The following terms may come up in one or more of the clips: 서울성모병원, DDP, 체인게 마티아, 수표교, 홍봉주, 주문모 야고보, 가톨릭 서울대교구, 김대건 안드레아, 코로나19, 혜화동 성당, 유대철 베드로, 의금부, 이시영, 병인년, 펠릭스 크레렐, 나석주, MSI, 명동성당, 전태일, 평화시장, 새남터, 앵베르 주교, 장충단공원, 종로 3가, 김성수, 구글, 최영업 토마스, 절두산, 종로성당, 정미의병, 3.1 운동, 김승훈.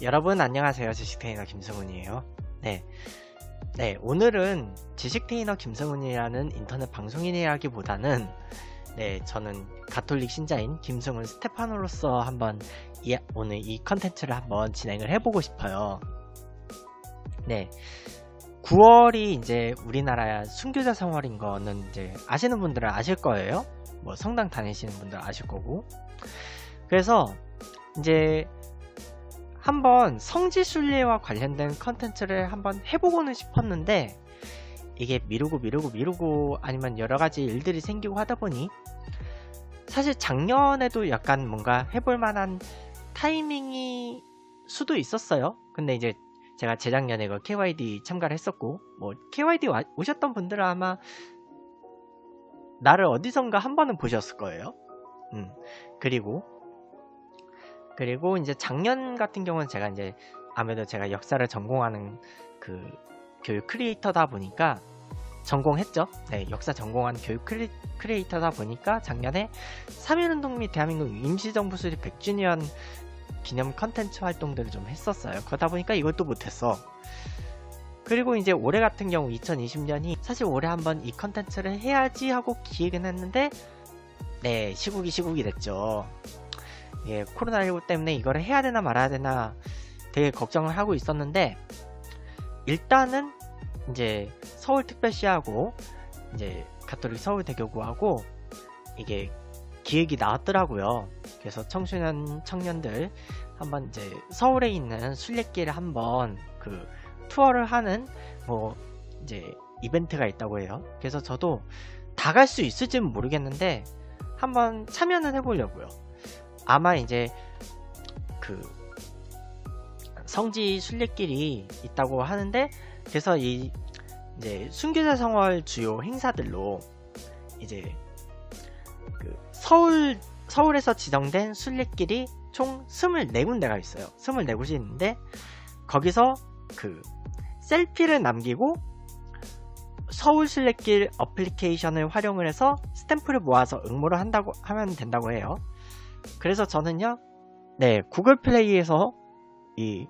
여러분 안녕하세요. 지식테이너 김승훈이에요. 네, 오늘은 지식테이너 김승훈이라는 인터넷 방송인이라기보다는 저는 가톨릭 신자인 김승훈 스테파노로서 한번 오늘 이 컨텐츠를 한번 진행을 해보고 싶어요. 9월이 이제 우리나라 순교자 성월인 거는 이제 아시는 분들은 아실 거예요. 뭐 성당 다니시는 분들 아실 거고. 그래서 이제 한번 성지 순례와 관련된 컨텐츠를 한번 해보고는 싶었는데 이게 미루고 아니면 여러가지 일들이 생기고 하다보니 사실 작년에도 약간 뭔가 해볼만한 타이밍이 수도 있었어요. 근데 이제 제가 재작년에 그 KYD 참가를 했었고, 뭐 KYD 오셨던 분들은 아마 나를 어디선가 한 번은 보셨을 거예요. 그리고 이제 작년 같은 경우는 제가 이제 아무래도 제가 역사를 전공하는 그 교육 크리에이터다 보니까 전공했죠. 역사 전공한 교육 크리에이터다 보니까 작년에 3.1 운동 및 대한민국 임시정부 수립 100주년 기념 컨텐츠 활동들을 좀 했었어요. 그러다 보니까 이것도 못했어. 그리고 이제 올해 같은 경우 2020년이 사실 올해 한번 이 컨텐츠를 해야지 하고 기획은 했는데 시국이 됐죠. 코로나19 때문에 이거를 해야 되나 말아야 되나 되게 걱정을 하고 있었는데 일단은 이제 서울특별시하고 이제 가톨릭 서울대교구하고 이게 기획이 나왔더라고요. 그래서 청년들 한번 이제 서울에 있는 순례길을 한번 그 투어를 하는 뭐 이제 이벤트가 있다고 해요. 그래서 저도 다 갈 수 있을지는 모르겠는데 한번 참여는 해보려고요. 아마 이제 그 성지 순례길이 있다고 하는데 그래서 이 이제 순교자 성월 주요 행사들로 이제 그 서울에서 지정된 순례길이 총 24군데가 있어요. 24곳이 있는데 거기서 그 셀피를 남기고 서울 순례길 어플리케이션을 활용을 해서 스탬프를 모아서 응모를 한다고 하면 된다고 해요. 그래서 저는요, 구글 플레이에서 이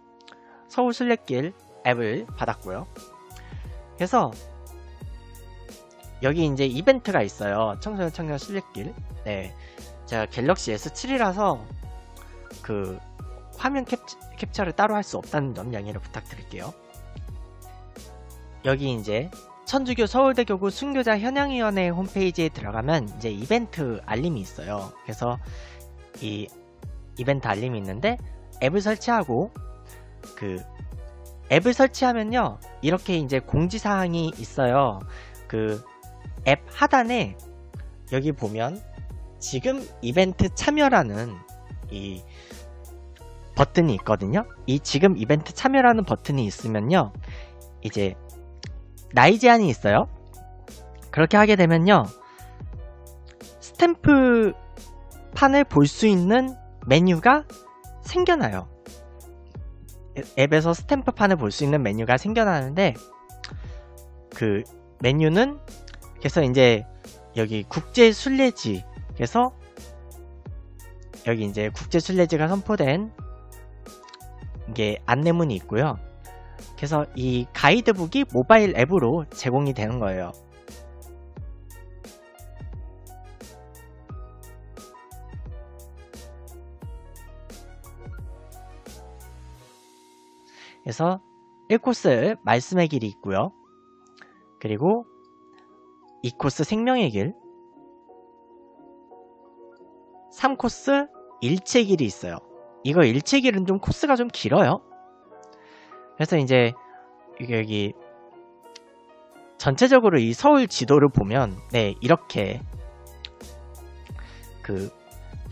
서울 순례길 앱을 받았고요. 그래서 여기 이제 이벤트가 있어요. 청소년 순례길. 제가 갤럭시 S7이라서 그 화면 캡처를 따로 할 수 없다는 점 양해를 부탁드릴게요. 여기 이제 천주교 서울대교구 순교자 현양위원회 홈페이지에 들어가면 이제 이벤트 알림이 있어요. 그래서 이 이벤트 알림이 있는데 앱을 설치하고 그 앱을 설치하면요 이렇게 이제 공지사항이 있어요. 그 앱 하단에 여기 보면 지금 이벤트 참여라는 이 버튼이 있거든요. 이 지금 이벤트 참여라는 버튼이 있으면요 이제 나이 제한이 있어요. 그렇게 하게 되면요 스탬프 판을 볼 수 있는 메뉴가 생겨나요. 앱에서 스탬프 판을 볼 수 있는 메뉴가 생겨나는데 그 메뉴는 그래서 이제 여기 국제 순례지 그래서 여기 이제 국제 순례지가 선포된 이게 안내문이 있고요. 그래서 이 가이드북이 모바일 앱으로 제공이 되는 거예요. 그래서 1코스 말씀의 길이 있고요. 그리고 2코스 생명의 길, 3코스 일체 길이 있어요. 이거 일체 길은 좀 코스가 좀 길어요. 그래서 이제 여기 전체적으로 이 서울 지도를 보면 이렇게 그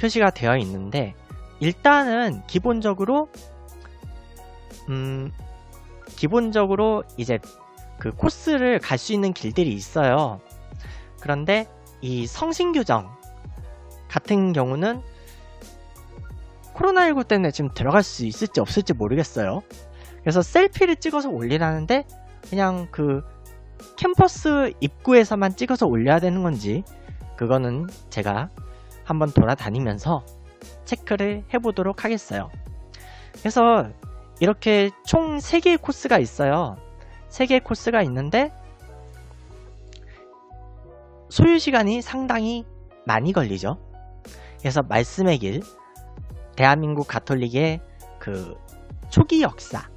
표시가 되어 있는데 일단은 기본적으로 이제 그 코스를 갈 수 있는 길들이 있어요. 그런데 이 성신교정 같은 경우는 코로나19 때문에 지금 들어갈 수 있을지 없을지 모르겠어요. 그래서 셀피를 찍어서 올리라는데 그냥 그 캠퍼스 입구에서만 찍어서 올려야 되는 건지 그거는 제가 한번 돌아다니면서 체크를 해보도록 하겠어요. 그래서 이렇게 총 3개의 코스가 있어요. 3개의 코스가 있는데 소요시간이 상당히 많이 걸리죠. 그래서 말씀의 길, 대한민국 가톨릭의 그 초기 역사,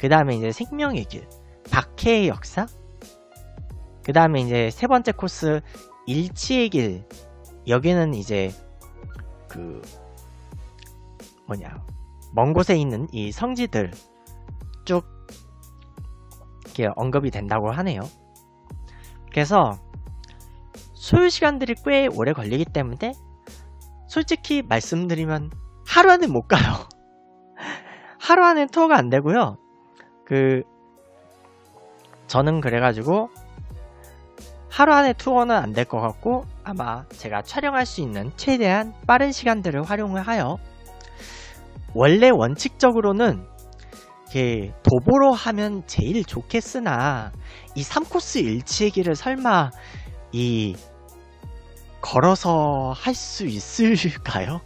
그 다음에 이제 생명의 길, 박해의 역사, 그 다음에 이제 세 번째 코스 일치의 길. 여기는 이제 그 먼 곳에 있는 이 성지들 쭉 이렇게 언급이 된다고 하네요. 그래서 소요 시간들이 꽤 오래 걸리기 때문에 솔직히 말씀드리면 하루 안에 못 가요. 하루 안에 투어가 안 되고요. 저는 그래가지고 하루 안에 투어는 안 될 것 같고, 아마 제가 촬영할 수 있는 최대한 빠른 시간들을 활용을 하여, 원래 원칙적으로는 이렇게 도보로 하면 제일 좋겠으나 이 3코스 일치의 길을 설마 이 걸어서 할 수 있을까요?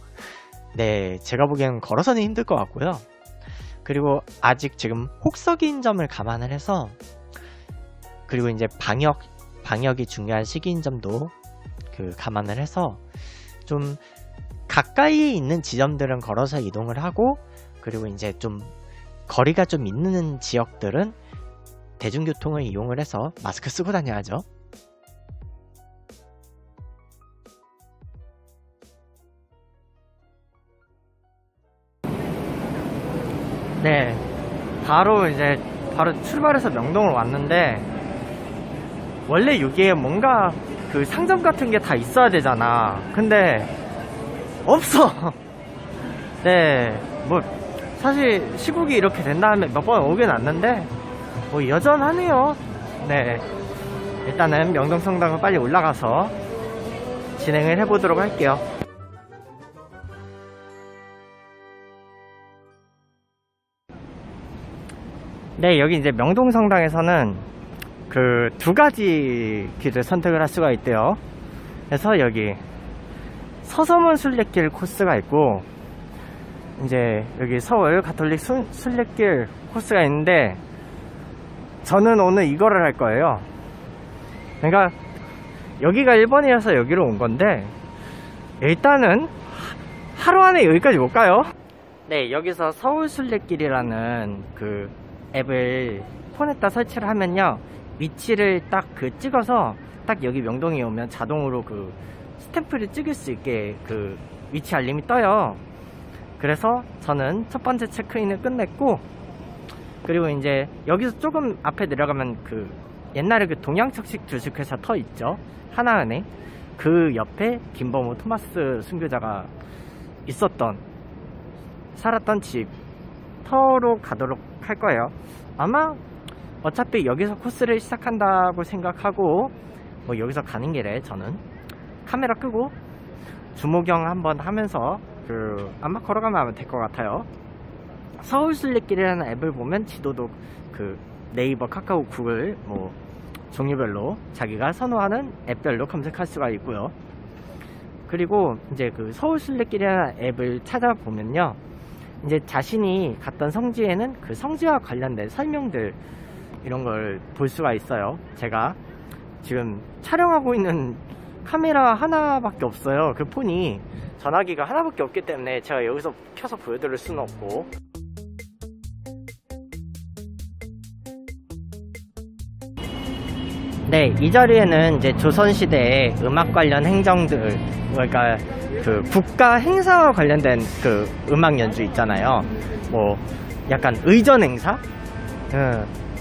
네, 제가 보기에는 걸어서는 힘들 것 같고요. 그리고 아직 지금 혹서기인 점을 감안을 해서, 그리고 이제 방역이 중요한 시기인 점도 감안을 해서 좀 가까이에 있는 지점들은 걸어서 이동을 하고, 그리고 이제 좀 거리가 좀 있는 지역들은 대중교통을 이용을 해서 마스크 쓰고 다녀야죠. 네, 바로 출발해서 명동을 왔는데, 원래 여기에 뭔가 그 상점 같은 게 다 있어야 되잖아. 근데 없어. 네, 뭐 사실 시국이 이렇게 된 다음에 몇 번 오긴 왔는데 뭐 여전하네요. 네, 일단은 명동성당을 빨리 올라가서 진행을 해보도록 할게요. 네, 여기 이제 명동성당에서는 그 2가지 길을 선택을 할 수가 있대요. 그래서 여기 서서문 순례길 코스가 있고, 이제 여기 서울 가톨릭 순례길 코스가 있는데, 저는 오늘 이거를 할 거예요. 그러니까 여기가 1번이라서 여기로 온 건데, 일단은 하루 안에 여기까지 못 가요. 네, 여기서 서울 순례길이라는 그 앱을 폰에다 설치를 하면요, 위치를 딱 그 찍어서 딱 여기 명동에 오면 자동으로 그 스탬프를 찍을 수 있게 그 위치 알림이 떠요. 그래서 저는 첫 번째 체크인을 끝냈고, 그리고 이제 여기서 조금 앞에 내려가면 그 옛날에 그 동양척식주식회사 터 있죠, 하나은행. 그 옆에 김범우 토마스 순교자가 살았던 집 터로 가도록 할 거예요. 아마 어차피 여기서 코스를 시작한다고 생각하고, 뭐 여기서 가는 길에 저는 카메라 끄고 주모경 한번 하면서 그 아마 걸어가면 될 것 같아요. 서울 순례길이라는 앱을 보면 지도도 그 네이버, 카카오, 구글 뭐 종류별로 자기가 선호하는 앱별로 검색할 수가 있고요. 그리고 이제 그 서울 순례길이라는 앱을 찾아보면요, 이제 자신이 갔던 성지에는 그 성지와 관련된 설명들 이런 걸 볼 수가 있어요. 제가 지금 촬영하고 있는 카메라 하나밖에 없어요. 그 폰이 전화기가 하나밖에 없기 때문에 제가 여기서 켜서 보여드릴 수는 없고. 네, 이 자리에는 이제 조선시대의 음악 관련 행정들, 그러니까 그 국가 행사와 관련된 그 음악 연주 있잖아요. 뭐 약간 의전 행사?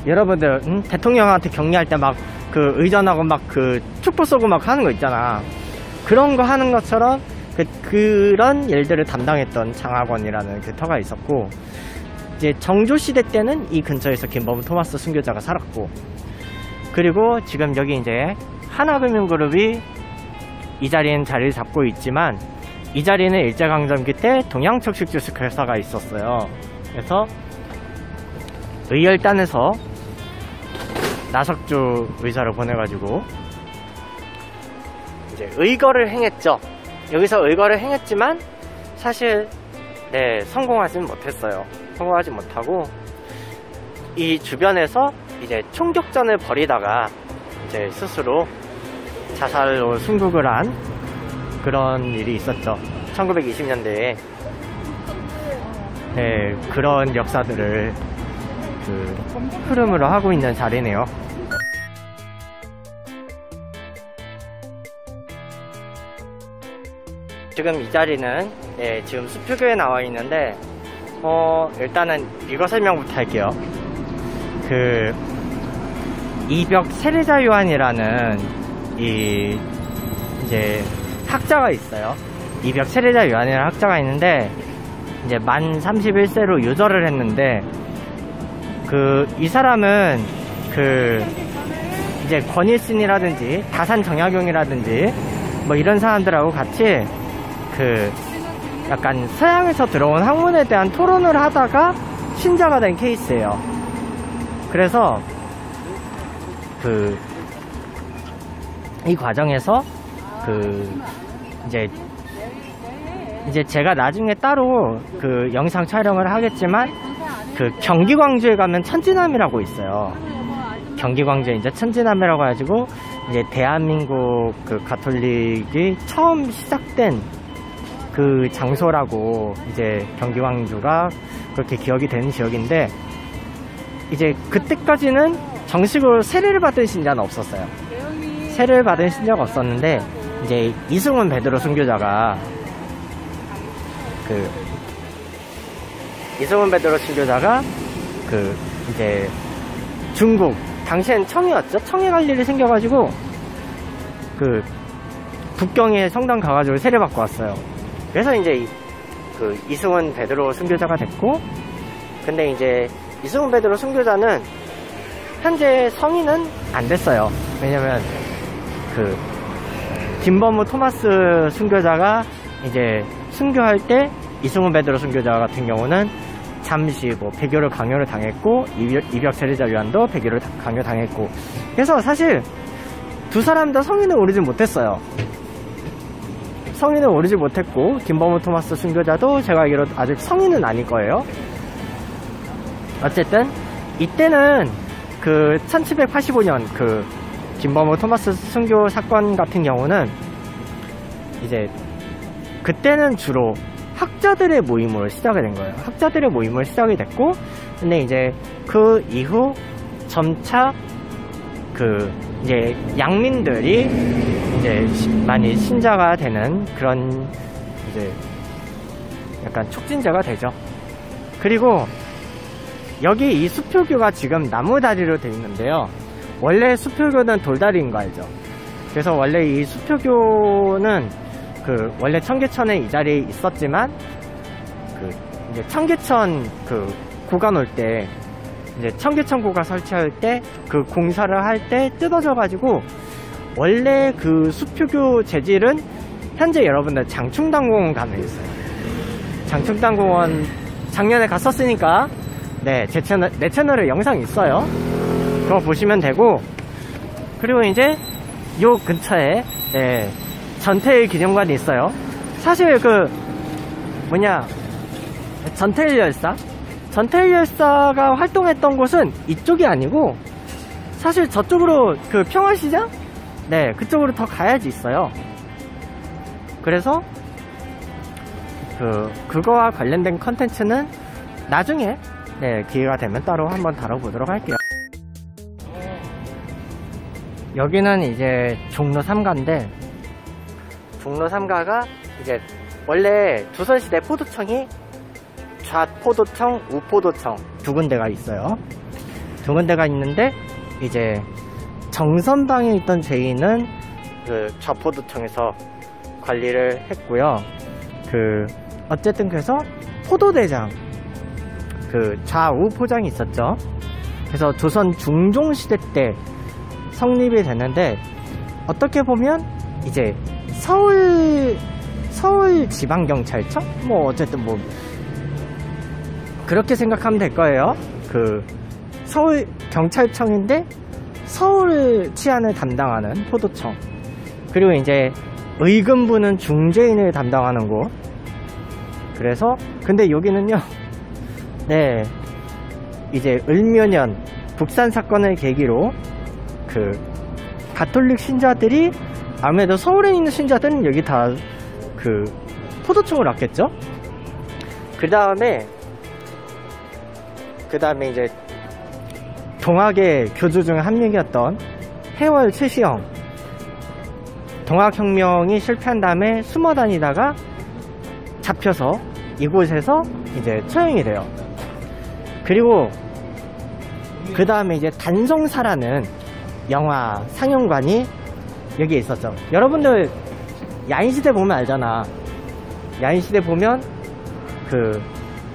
여러분들 대통령한테 격려할 때 막 그 의전하고 막 그 축포 쏘고 막 하는 거 있잖아. 그런 거 하는 것처럼 그런 일들을 담당했던 장학원이라는 그 터가 있었고, 이제 정조시대 때는 이 근처에서 김범우 토마스 순교자가 살았고, 그리고 지금 여기 이제 하나금융그룹이 이 자리엔 자리를 잡고 있지만, 이 자리는 일제강점기 때 동양척식주식회사가 있었어요. 그래서 의열단에서 나석주 의사를 보내가지고 이제 의거를 행했죠. 여기서 의거를 행했지만 사실 네, 성공하지는 못했어요. 성공하지 못하고 이 주변에서 이제 총격전을 벌이다가 이제 스스로 자살로 승국을 한 그런 일이 있었죠. 1920년대에 네, 그런 역사들을 그 흐름으로 하고 있는 자리네요. 지금 이 자리는 예, 지금 수표교에 나와 있는데 일단은 이거 설명부터 할게요. 그 이벽 세례자 요한이라는 이 이제 학자가 있어요. 이벽 세례자 요한이라는 학자가 있는데 이제 만 31세로 유절을 했는데 그 이 사람은 그 이제 권일신이라든지 다산 정약용이라든지 뭐 이런 사람들하고 같이 그 약간 서양에서 들어온 학문에 대한 토론을 하다가 신자가 된 케이스예요. 그래서 그 이 과정에서 그 이제 제가 나중에 따로 그 영상 촬영을 하겠지만 그 경기 광주에 가면 천진암이라고 있어요. 경기 광주에 이제 천진암이라고 해가지고 이제 대한민국 그 가톨릭이 처음 시작된 그 장소라고 이제 경기 광주가 그렇게 기억이 되는 지역인데 이제 그때까지는 정식으로 세례를 받은 신자는 없었어요. 세례를 받은 신자가 없었는데 이제 이승훈 베드로 순교자가 그 이제 중국 당시엔 청이었죠. 청에 갈 일이 생겨가지고 그 북경에 성당 가가지고 세례 받고 왔어요. 그래서 이제 그 이승훈 베드로 순교자가 됐고, 근데 이제 이승훈 베드로 순교자는 현재 성인은 안 됐어요. 왜냐면 그 김범우 토마스 순교자가 이제 순교할 때 이승훈 베드로 순교자 같은 경우는 잠시 뭐 배교를 강요를 당했고 이벽 세례자 요한도 배교를 강요 당했고, 그래서 사실 두 사람 다 성인을 오르지 못했어요. 성인은 오르지 못했고 김범우 토마스 순교자도 제가 알기로 아직 성인은 아닐 거예요. 어쨌든 이때는 그 1785년 그 김범우 토마스 순교 사건 같은 경우는 이제 그때는 주로 학자들의 모임으로 시작이 된 거예요. 학자들의 모임으로 시작이 됐고, 근데 이제 그 이후 점차 그 이제 양민들이 이제 많이 신자가 되는 그런 이제 약간 촉진제가 되죠. 그리고 여기 이 수표교가 지금 나무다리로 되어 있는데요. 원래 수표교는 돌다리인 거 알죠? 그래서 원래 이 수표교는 그 원래 청계천에 이 자리에 있었지만 그 이제 청계천 그 고간 올 때 이제 청계천고가 설치할 때 그 공사를 할 때 뜯어져 가지고 원래 그 수표교 재질은 현재 여러분들 장충단공원 가면 있어요. 장충단공원 작년에 갔었으니까 네, 제 채널, 내 채널에 영상 있어요. 그거 보시면 되고, 그리고 이제 요 근처에 네, 전태일 기념관이 있어요. 사실 그 전태일 열사? 전태일 열사가 활동했던 곳은 이쪽이 아니고 사실 저쪽으로 그 평화시장? 네, 그쪽으로 더 가야지 있어요. 그래서 그거와 관련된 컨텐츠는 나중에 네, 기회가 되면 따로 한번 다뤄보도록 할게요. 여기는 이제 종로 3가인데 종로 3가가 이제 원래 조선시대 포도청이 좌포도청, 우포도청 두 군데가 있어요. 두 군데가 있는데 이제 정선방에 있던 죄인은 그 좌포도청에서 관리를 했고요. 그 어쨌든 그래서 포도대장, 그 좌우포장이 있었죠. 그래서 조선 중종시대 때 성립이 됐는데 어떻게 보면 이제 서울 지방경찰청? 뭐 어쨌든 뭐 그렇게 생각하면 될 거예요. 그 서울 경찰청인데 서울 치안을 담당하는 포도청, 그리고 이제 의금부는 중재인을 담당하는 곳, 그래서 근데 여기는요, 네, 이제 을묘년 북산 사건을 계기로 그 가톨릭 신자들이 아무래도 서울에 있는 신자들은 여기 다 그 포도청을 왔겠죠. 그 다음에 이제 동학의 교주 중 한 명이었던 해월 최시형, 동학혁명이 실패한 다음에 숨어 다니다가 잡혀서 이곳에서 이제 처형이 돼요. 그리고 그 다음에 이제 단성사라는 영화 상영관이 여기에 있었죠. 여러분들 야인시대 보면 알잖아. 야인시대 보면 그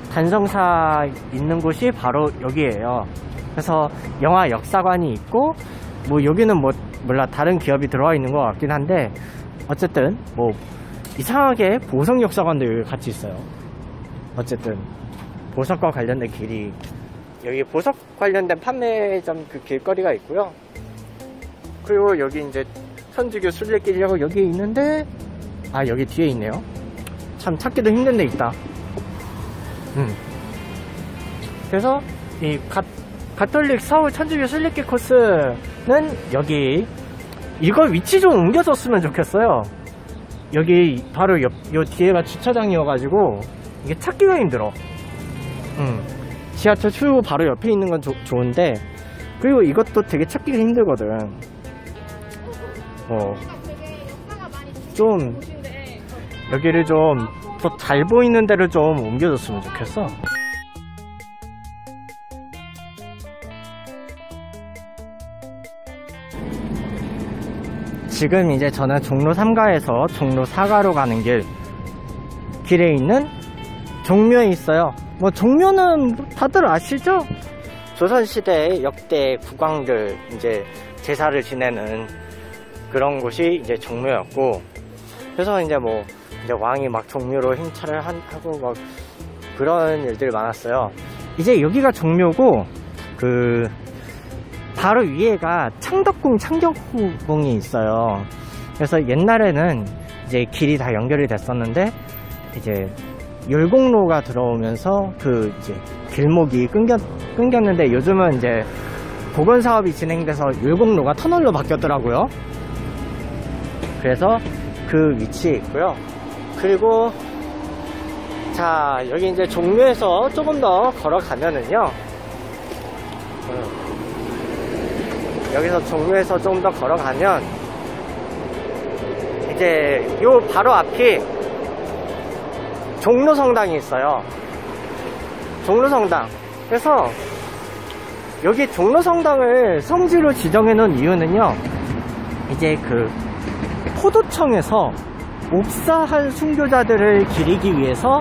단성사 있는 곳이 바로 여기예요. 그래서 영화 역사관이 있고, 뭐 여기는 뭐 몰라 다른 기업이 들어와 있는 것 같긴 한데, 어쨌든 뭐 이상하게 보석 역사관도 여기 같이 있어요. 어쨌든 보석과 관련된 길이, 여기 보석 관련된 판매점 그 길거리가 있고요. 그리고 여기 이제 천주교 순례길이라고 여기 있는데, 아 여기 뒤에 있네요. 참 찾기도 힘든 데 있다. 그래서 이 가톨릭 서울 천주교 순례길 코스는 여기, 이거 위치 좀 옮겨줬으면 좋겠어요. 여기 바로 옆, 요 뒤에가 주차장이어가지고 이게 찾기가 힘들어. 지하철 출구 바로 옆에 있는 건 좋은데, 그리고 이것도 되게 찾기가 힘들거든. 좀 여기를 좀 더 잘 보이는 데를 좀 옮겨줬으면 좋겠어. 지금 이제 저는 종로 3가에서 종로 4가로 가는 길에 있는 종묘에 있어요. 뭐 종묘는 다들 아시죠? 조선시대 역대 국왕들 이제 제사를 지내는 그런 곳이 이제 종묘였고, 그래서 이제 뭐 이제 왕이 막 종묘로 행차를 하고 막 그런 일들이 많았어요. 이제 여기가 종묘고, 그 바로 위에가 창덕궁이 있어요. 그래서 옛날에는 이제 길이 다 연결이 됐었는데, 이제 율곡로가 들어오면서 그 이제 길목이 끊겼는데, 요즘은 이제 복원 사업이 진행돼서 율곡로가 터널로 바뀌었더라고요. 그래서 그 위치에 있고요. 그리고 자, 여기 이제 종묘에서 조금 더 걸어가면은요, 여기서 종묘에서 좀 더 걸어가면 이제 요 바로 앞이 종로성당이 있어요. 종로성당. 그래서 여기 종로성당을 성지로 지정해 놓은 이유는요, 이제 그 포도청에서 옥사한 순교자들을 기리기 위해서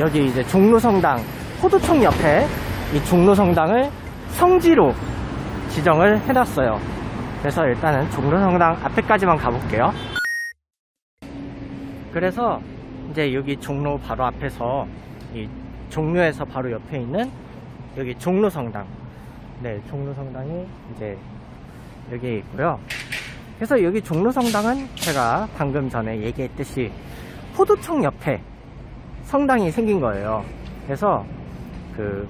여기 이제 종로성당, 포도청 옆에 이 종로성당을 성지로 지정을 해놨어요. 그래서 일단은 종로성당 앞에까지만 가볼게요. 그래서 이제 여기 종로 바로 앞에서, 이 종묘에서 바로 옆에 있는 여기 종로성당, 네, 종로성당이 이제 여기에 있고요. 그래서 여기 종로성당은 제가 방금 전에 얘기했듯이 포도청 옆에 성당이 생긴 거예요. 그래서 그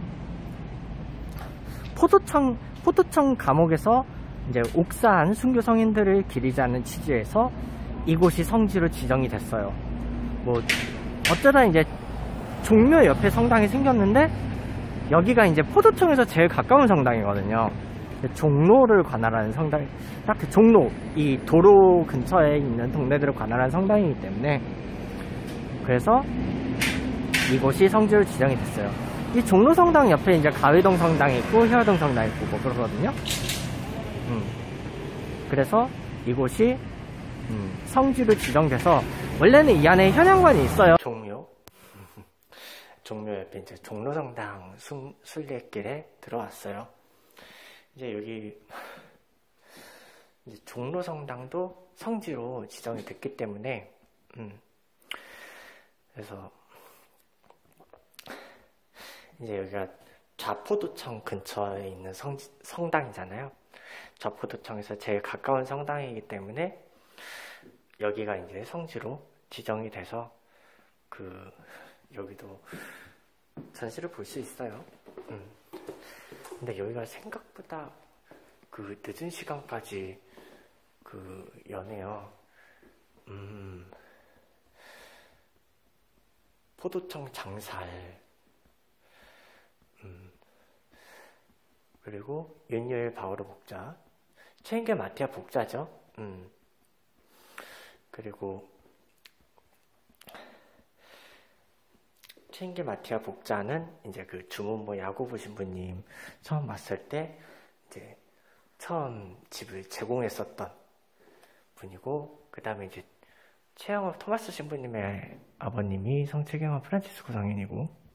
포도청 감옥에서 이제 옥사한 순교 성인들을 기리자는 취지에서 이곳이 성지로 지정이 됐어요. 뭐 어쩌다 이제 종묘 옆에 성당이 생겼는데, 여기가 이제 포도청에서 제일 가까운 성당이거든요. 종로를 관할하는 성당, 딱 그 종로, 이 도로 근처에 있는 동네들을 관할하는 성당이기 때문에, 그래서 이곳이 성지로 지정이 됐어요. 이 종로성당 옆에 이제 가회동 성당이 있고 혜화동 성당이 있고 뭐 그러거든요. 그래서 이곳이 성지로 지정돼서, 원래는 이 안에 현양관이 있어요. 종묘 옆에 이제 종로성당 순례길에 들어왔어요. 이제 여기 이제 종로성당도 성지로 지정이 됐기 때문에, 그래서 이제 여기가 좌포도청 근처에 있는 성당이잖아요. 좌포도청에서 제일 가까운 성당이기 때문에 여기가 이제 성지로 지정이 돼서 그 여기도 전시를 볼 수 있어요. 근데 여기가 생각보다 그 늦은 시간까지 그 연해요. 포도청 장살, 그리고 윤여일 바오르 복자, 체인게 마티아 복자죠. 그리고 체인게 마티아 복자는 이제 그 주문모 야고보 신부님 처음 왔을 때 이제 처음 집을 제공했었던 분이고, 그 다음에 이제 최영업 토마스 신부님의 아버님이 성채경업 프란치스코 성인이고,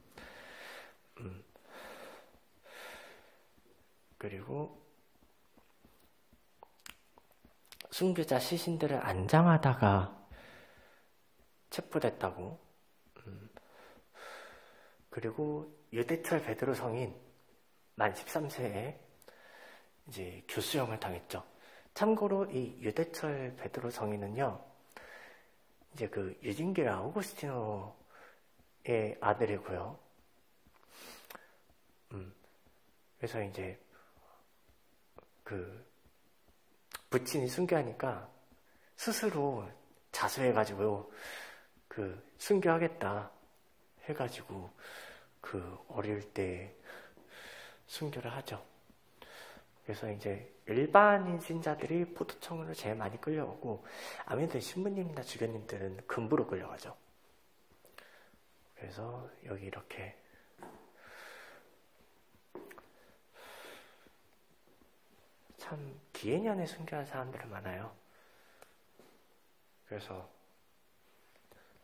그리고 순교자 시신들을 안장하다가 체포됐다고. 그리고 유대철 베드로 성인 만 13세에 이제 교수형을 당했죠. 참고로 이 유대철 베드로 성인은요, 이제 그 유진길 아우구스티노의 아들이고요. 그래서 이제 그 부친이 순교하니까 스스로 자수해가지고 그 순교하겠다 해가지고 그 어릴 때 순교를 하죠. 그래서 이제 일반인 신자들이 포도청으로 제일 많이 끌려오고, 아무래도 신부님이나 주교님들은 금부로 끌려가죠. 그래서 여기 이렇게 참 기해년에 순교한 사람들이 많아요. 그래서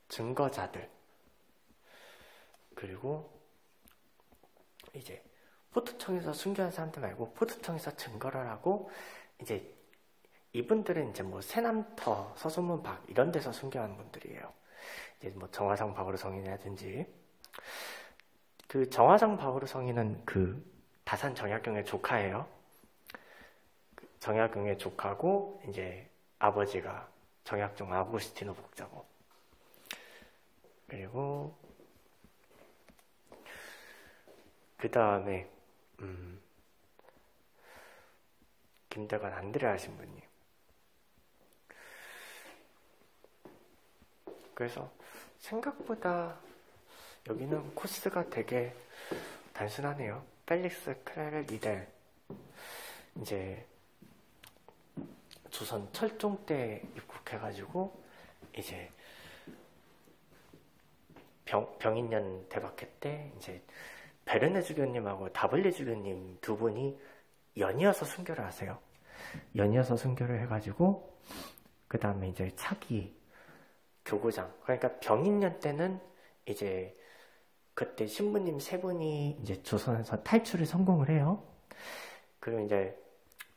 증거자들, 그리고 이제 포도청에서 순교한 사람들 말고 포도청에서 증거를 하고, 이제 이분들은 이제 뭐 새남터, 서소문 박 이런 데서 순교한 분들이에요. 이제 뭐 정화상 바오르 성인이라든지, 그 정화상 바오르 성인은 그 다산 정약용의 조카예요. 정약용의 조카고, 이제 아버지가 정약종 아우구스티노 복자고. 그리고 그 다음에 김대건 안드레아 신부님. 그래서 생각보다 여기는 코스가 되게 단순하네요. 펠릭스 크레렐 니델, 이제 조선 철종 때 입국해가지고 이제 병인년 대박회 때 이제 베르네 주교님하고 다블리 주교님 두 분이 연이어서 순교를 하세요. 연이어서 순교를 해가지고, 그 다음에 이제 차기 교구장, 그러니까 병인년 때는 이제 그때 신부님 세 분이 이제 조선에서 탈출을 성공을 해요. 그리고 이제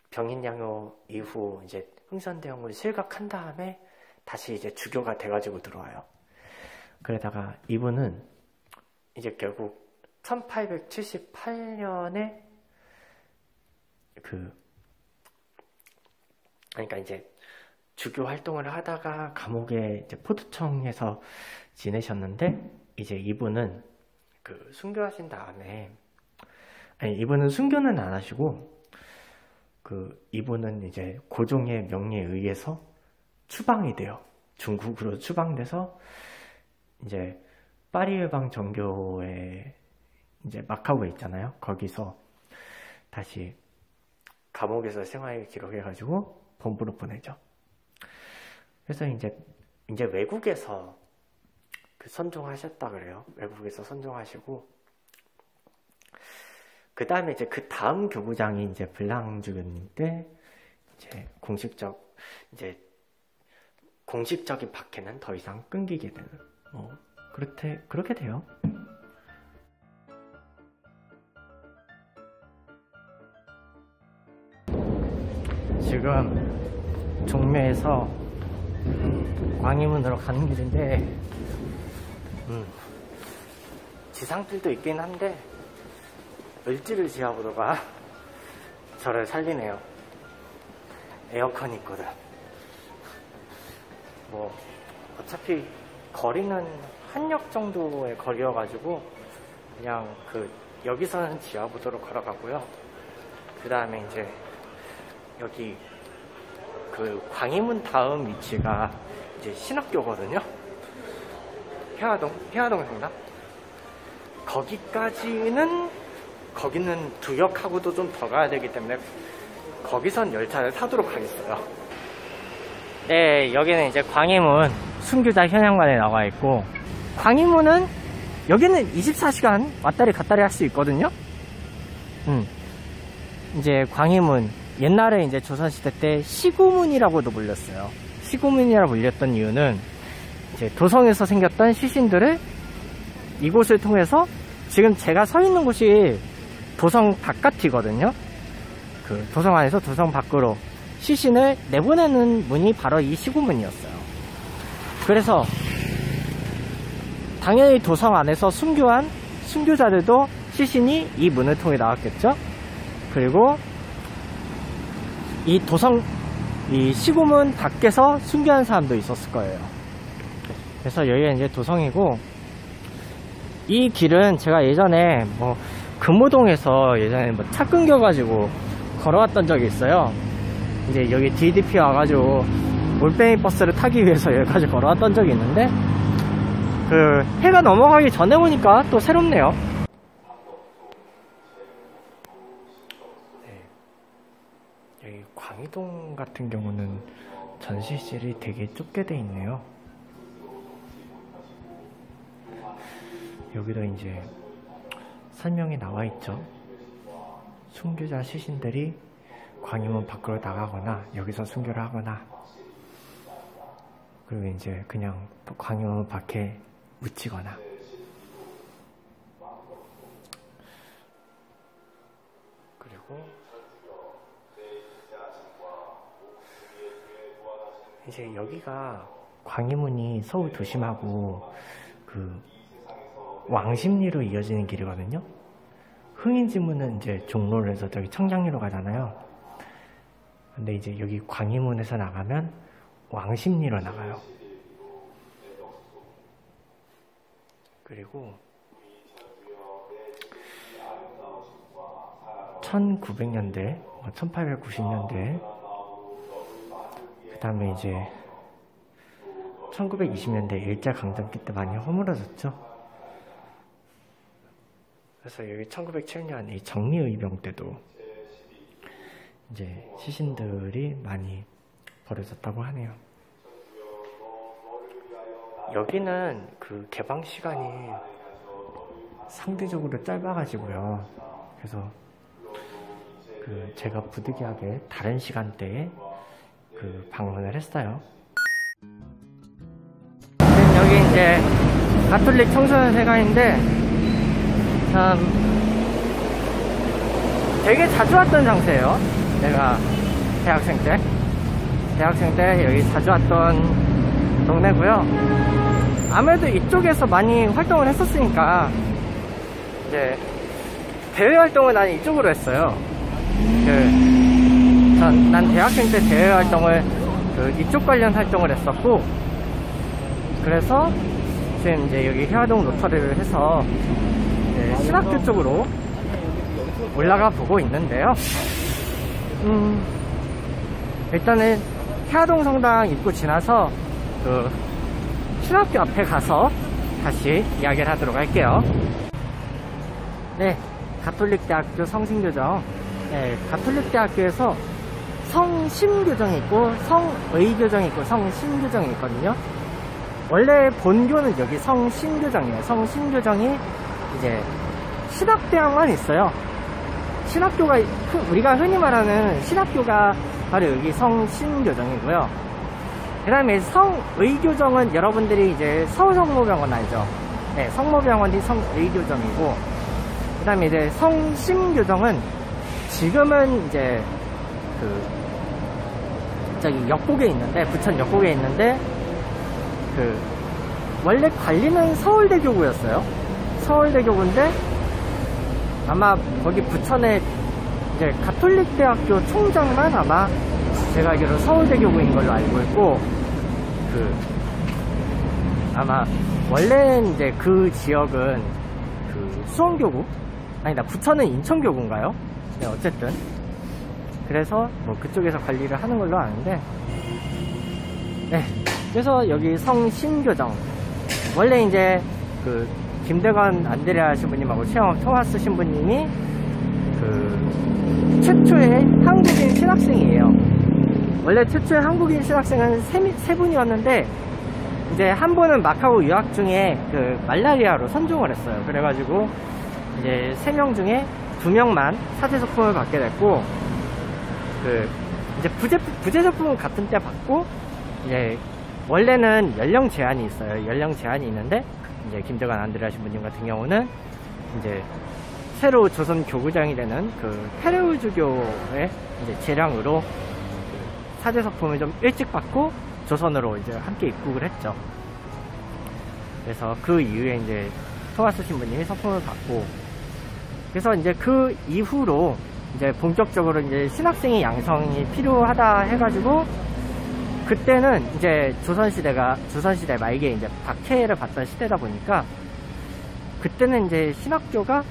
병인양요 이후 이제 흥선대원군 실각한 다음에 다시 이제 주교가 돼가지고 들어와요. 그러다가 이분은 이제 결국 1878년에 그러니까 이제 주교 활동을 하다가 감옥에 이제 포도청에서 지내셨는데, 이제 이분은 그 순교하신 다음에, 아니 이분은 순교는 안 하시고, 그 이분은 이제 고종의 명령에 의해서 추방이 돼요. 중국으로 추방돼서 이제 파리외방 정교에 이제 마카오에 있잖아요. 거기서 다시 감옥에서 생활을 기록해가지고 본부로 보내죠. 그래서 이제 외국에서 그 선종하셨다 그래요. 외국에서 선종하시고, 그 다음에 이제 그 다음 교구장이 이제 블랑 주교님 때 이제 공식적인 박해는 더 이상 끊기게 되는, 뭐 그렇게 돼요. 지금 종묘에서 광희문으로 가는 길인데, 지상길도 있긴 한데 을지를 지하보도가 저를 살리네요. 에어컨이 있거든. 뭐 어차피 거리는 한역 정도의 거리여가지고 그냥 그 여기서는 지하부도로 걸어가고요. 그 다음에 이제 여기 그 광희문 다음 위치가 이제 신학교거든요. 혜화동 성당. 거기까지는 거기는 두 역하고도 좀 더 가야 되기 때문에 거기선 열차를 타도록 하겠어요. 네, 여기는 이제 광희문 순교자 현양관에 나와 있고, 광희문은 여기는 24시간 왔다리 갔다리 할 수 있거든요. 이제 광희문 옛날에 이제 조선시대 때 시구문이라고도 불렸어요. 시구문이라고 불렸던 이유는 이제 도성에서 생겼던 시신들을 이곳을 통해서, 지금 제가 서 있는 곳이 도성 바깥이거든요. 그 도성 안에서 도성 밖으로 시신을 내보내는 문이 바로 이 시구문이었어요. 그래서 당연히 도성 안에서 순교한 순교자들도 시신이 이 문을 통해 나왔겠죠. 그리고 이 시구문 밖에서 순교한 사람도 있었을 거예요. 그래서 여기가 이제 도성이고, 이 길은 제가 예전에 뭐 금호동에서 예전에 뭐 차 끊겨가지고 걸어왔던 적이 있어요. 이제 여기 DDP 와가지고 올빼미 버스를 타기 위해서 여기까지 걸어왔던 적이 있는데, 그 해가 넘어가기 전에 오니까 또 새롭네요. 네. 여기 광희동 같은 경우는 전시실이 되게 좁게 돼 있네요. 여기도 이제 설명이 나와 있죠. 순교자 시신들이 광희문 밖으로 나가거나 여기서 순교를 하거나, 그리고 이제 그냥 광희문 밖에 묻히거나. 그리고 이제 여기가 광희문이 서울 도심하고 그 왕십리로 이어지는 길이거든요. 흥인지문은 이제 종로를 해서 저기 청량리로 가잖아요. 근데 이제 여기 광희문에서 나가면 왕십리로 나가요. 그리고 1900년대, 1890년대, 그 다음에 이제 1920년대 일제강점기 때 많이 허물어졌죠. 그래서 여기 1907년 이 정미의병 때도 이제 시신들이 많이 버려졌다고 하네요. 여기는 그 개방 시간이 상대적으로 짧아가지고요. 그래서 그 제가 부득이하게 다른 시간대에 그 방문을 했어요. 여기 이제 가톨릭 청소년회관인데, 참 되게 자주 왔던 장소예요. 내가 대학생 때 여기 자주 왔던 동네고요. 아무래도 이쪽에서 많이 활동을 했었으니까 이제 대외 활동을 난 이쪽으로 했어요. 난 대학생 때 대외 활동을 이쪽 관련 활동을 했었고, 그래서 지금 이제 여기 혜화동 로터리를 해서 신학교 쪽으로 올라가 보고 있는데요. 일단은 혜화동 성당 입구 지나서 그 신학교 앞에 가서 다시 이야기를 하도록 할게요. 네, 가톨릭대학교 성신교정. 네, 가톨릭대학교에서 성심교정이 있고 성의교정이 있고 성심교정이 있거든요. 원래 본교는 여기 성심교정이에요. 성심교정이 이제 신학대학만 있어요. 신학교가, 우리가 흔히 말하는 신학교가 바로 여기 성신교정이고요. 그 다음에 성의교정은 여러분들이 이제 서울성모병원 알죠? 네, 성모병원이 성의교정이고, 그 다음에 이제 성심교정은 지금은 이제 저기 역곡에 있는데, 부천 역곡에 있는데, 원래 관리는 서울대교구였어요. 서울대교구인데 아마 거기 부천에 이제 가톨릭대학교 총장만 아마 제가 알기로 서울대교구인 걸로 알고 있고, 아마 원래는 이제 그 지역은 그 수원교구? 아니다, 부천은 인천교구인가요? 네, 어쨌든. 그래서 뭐 그쪽에서 관리를 하는 걸로 아는데, 네. 그래서 여기 성신교정. 원래 이제 그 김대건 안드레아 신부님하고 최영업 토마스 신부님이 그 최초의 한국인 신학생이에요. 원래 최초의 한국인 신학생은 세 분이었는데, 이제 한 분은 마카오 유학 중에 그 말라리아로 선종을 했어요. 그래가지고 이제 세 명 중에 두 명만 사제적품을 받게 됐고, 그 이제 부제적품은 같은 때 받고, 이제 원래는 연령 제한이 있어요. 연령 제한이 있는데, 이제 김대건 안드레아 신부님 같은 경우는 이제 새로 조선 교구장이 되는 그 페레우주교의 이제 재량으로 사제서품을 좀 일찍 받고 조선으로 이제 함께 입국을 했죠. 그래서 그 이후에 이제 토마스 신부님이 서품을 받고, 그래서 이제 그 이후로 이제 본격적으로 이제 신학생의 양성이 필요하다 해가지고, 그때는 이제 조선시대 말기에 이제 박해를 받던 시대다 보니까, 그때는 이제 신학교가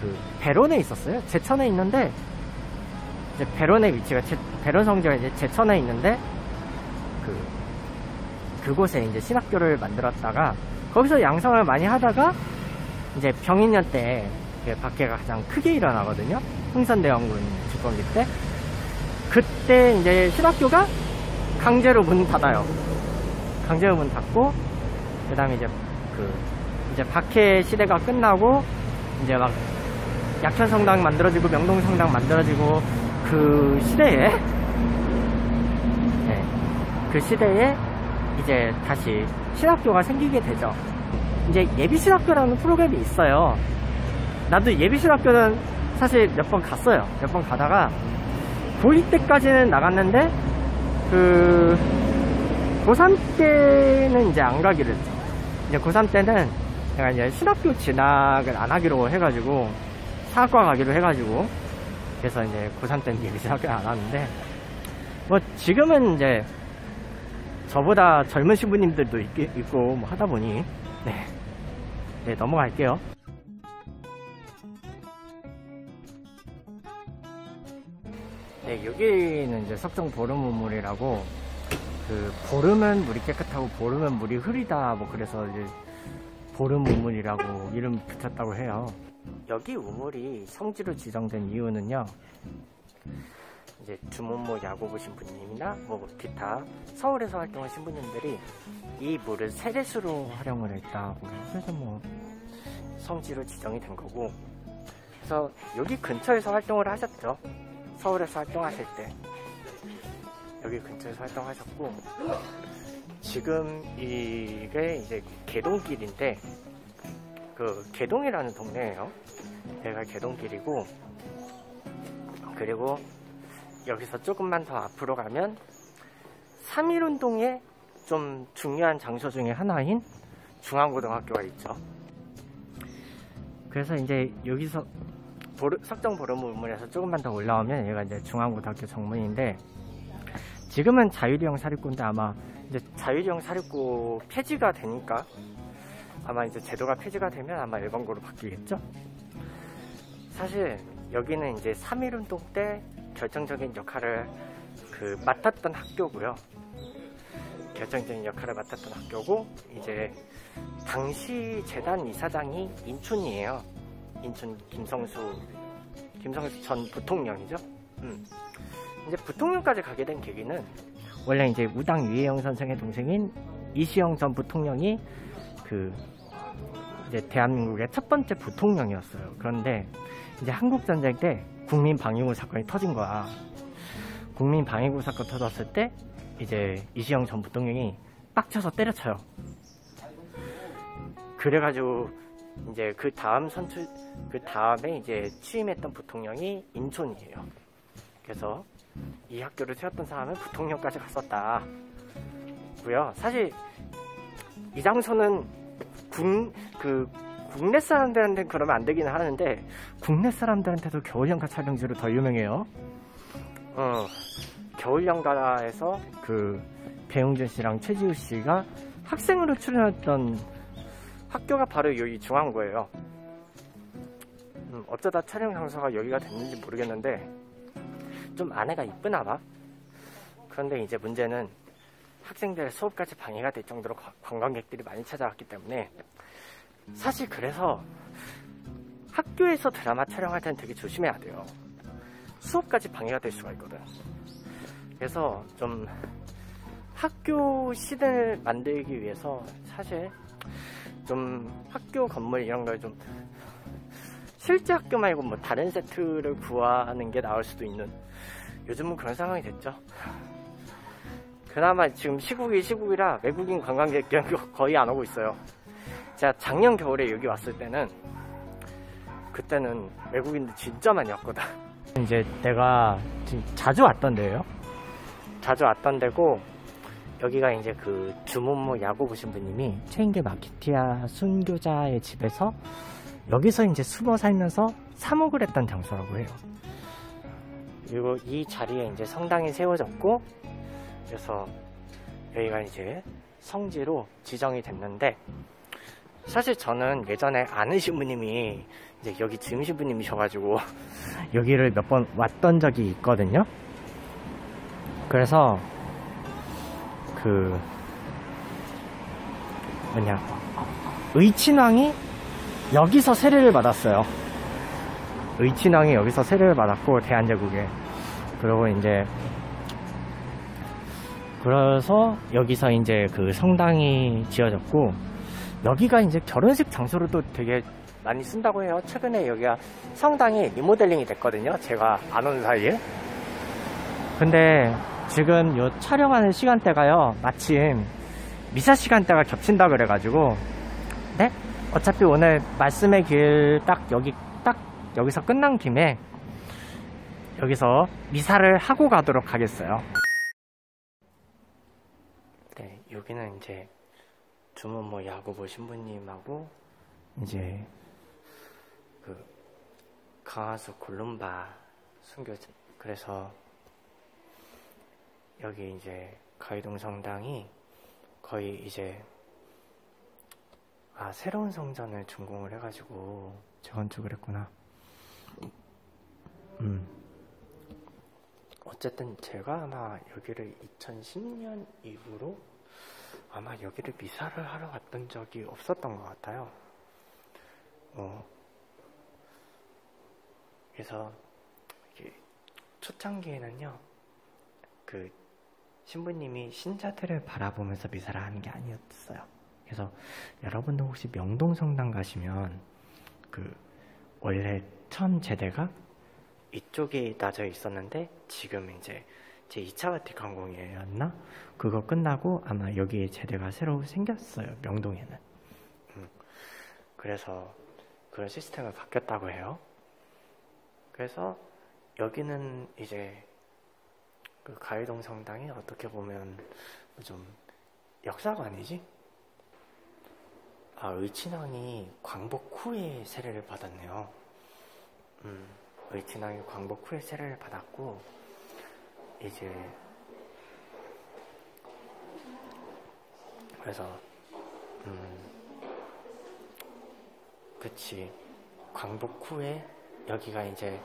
그 베론에 있었어요. 제천에 있는데, 이제 베론의 위치가 베론 성지가 이제 제천에 있는데, 그곳에 이제 신학교를 만들었다가 거기서 양성을 많이 하다가, 이제 병인년 때 박해가 가장 크게 일어나거든요. 흥선대원군 주권기 때. 그때 이제 신학교가 강제로 문 닫아요. 강제로 문 닫고, 그 다음에 이제 박해 시대가 끝나고, 이제 막 약현성당 만들어지고 명동성당 만들어지고, 그 시대에 이제 다시 신학교가 생기게 되죠. 이제 예비신학교라는 프로그램이 있어요. 나도 예비신학교는 사실 몇 번 갔어요. 몇 번 가다가 고2 때까지는 나갔는데, 그 고3 때는 이제 안 가기로 했죠. 이제 고3 때는 제가 이제 신학교 진학을 안 하기로 해가지고 사학과 가기로 해가지고, 그래서 이제 고3 때는 예비신학교를 안 하는데, 뭐 지금은 이제 저보다 젊은 신부님들도 있고 뭐 하다 보니, 네, 넘어갈게요. 네, 여기는 이제 석정 보름 우물이라고, 그 보름은 물이 깨끗하고 보름은 물이 흐리다, 뭐 그래서 이제 보름 우물이라고 이름 붙였다고 해요. 여기 우물이 성지로 지정된 이유는요, 이제 주문모 야고보 신부님이나 뭐 기타 서울에서 활동한 신부님들이 이 물을 세례수로 활용을 했다고 해서 뭐 성지로 지정이 된 거고, 그래서 여기 근처에서 활동을 하셨죠. 서울에서 활동하실 때 여기 근처에서 활동하셨고, 지금 이게 이제 개동길인데, 그 개동이라는 동네예요. 여기가 개동길이고, 그리고 여기서 조금만 더 앞으로 가면 3.1 운동의 좀 중요한 장소 중에 하나인 중앙고등학교가 있죠. 그래서 이제 여기서 석정 보름 우물에서 조금만 더 올라오면 여기가 이제 중앙고등학교 정문인데, 지금은 자율형 사립고인데, 아마 이제 자율형 사립고 폐지가 되니까, 아마 이제 제도가 폐지가 되면 아마 일반고로 바뀌겠죠. 사실 여기는 이제 3.1 운동 때 결정적인 역할을 맡았던 학교고요. 결정적인 역할을 맡았던 학교고, 이제 당시 재단 이사장이 인춘이에요. 인춘 김성수 전 부통령이죠. 이제 부통령까지 가게 된 계기는, 원래 이제 우당 유해영 선생의 동생인 이시영 전 부통령이 그 이제 대한민국의 첫 번째 부통령이었어요. 그런데 이제 한국전쟁 때 국민방위군 사건이 터진 거야. 국민방위군 사건 터졌을 때 이제 이시영 전 부통령이 빡쳐서 때려쳐요. 그래가지고 이제 그 다음에 이제 취임했던 부통령이 인촌이에요. 그래서 이 학교를 세웠던 사람은 부통령까지 갔었다. 고요. 사실 이 장소는 국내 사람들한테는 그러면 안 되기는 하는데, 국내 사람들한테도 겨울연가 촬영지로 더 유명해요. 겨울연가에서 그 배용준 씨랑 최지우 씨가 학생으로 출연했던 학교가 바로 여기 중앙구예요. 어쩌다 촬영 장소가 여기가 됐는지 모르겠는데 좀 안에가 이쁘나 봐. 그런데 이제 문제는 학생들의 수업까지 방해가 될 정도로 관광객들이 많이 찾아왔기 때문에, 사실 그래서 학교에서 드라마 촬영할 때는 되게 조심해야 돼요. 수업까지 방해가 될 수가 있거든. 그래서 좀 학교 시대를 만들기 위해서 사실 좀 학교 건물 이런 걸 좀 실제 학교 말고 뭐 다른 세트를 구하는 게 나을 수도 있는, 요즘은 그런 상황이 됐죠. 그나마 지금 시국이라 외국인 관광객이 거의 안 오고 있어요. 제가 작년 겨울에 여기 왔을 때는, 그때는 외국인들 진짜 많이 왔거든. 이제 내가 지금 자주 왔던 데예요. 자주 왔던 데고, 여기가 이제 그 주모모 야고보 신부님이 체인계 마키티아 순교자의 집에서 여기서 이제 숨어 살면서 사목을 했던 장소라고 해요. 그리고 이 자리에 이제 성당이 세워졌고, 그래서 여기가 이제 성지로 지정이 됐는데, 사실 저는 예전에 아는 신부님이 이제 여기 지금 신부님이셔가지고 여기를 몇 번 왔던 적이 있거든요. 그래서 그 뭐냐, 의친왕이 여기서 세례를 받았어요. 의친왕이 여기서 세례를 받았고, 대한제국에. 그리고 이제 그래서 여기서 이제 그 성당이 지어졌고, 여기가 이제 결혼식 장소로도 되게 많이 쓴다고 해요. 최근에 여기가 성당이 리모델링이 됐거든요. 제가 안 온 사이에. 근데 지금 요 촬영하는 시간대가요, 마침 미사 시간대가 겹친다 그래가지고, 네? 어차피 오늘 말씀의 길 딱 여기서 끝난 김에 여기서 미사를 하고 가도록 하겠어요. 네, 여기는 이제 주모모 야고보 신부님하고 이제 그 강하수 골룸바 순교자. 그래서 여기 이제 가이동 성당이 거의 이제 새로운 성전을 준공을 해가지고 재건축을 했구나. 어쨌든 제가 아마 여기를 2010년 이후로 아마 여기를 미사를 하러 갔던 적이 없었던 것 같아요. 그래서 초창기에는요, 그 신부님이 신자들을 바라보면서 미사를 하는 게 아니었어요. 그래서 여러분도 혹시 명동성당 가시면 그 원래 처음 제대가 이쪽이 낮아 있었는데 지금 이제 제 2차 바티칸 공회였나? 그거 끝나고 아마 여기에 제대가 새로 생겼어요, 명동에는. 그래서 그런 시스템이 바뀌었다고 해요. 그래서 여기는 이제 그 가이동 성당이 어떻게 보면 좀 역사관이지? 의친왕이 광복 후에 세례를 받았네요. 의친왕이 광복 후에 세례를 받았고, 이제 그래서 그치, 광복 후에 여기가 이제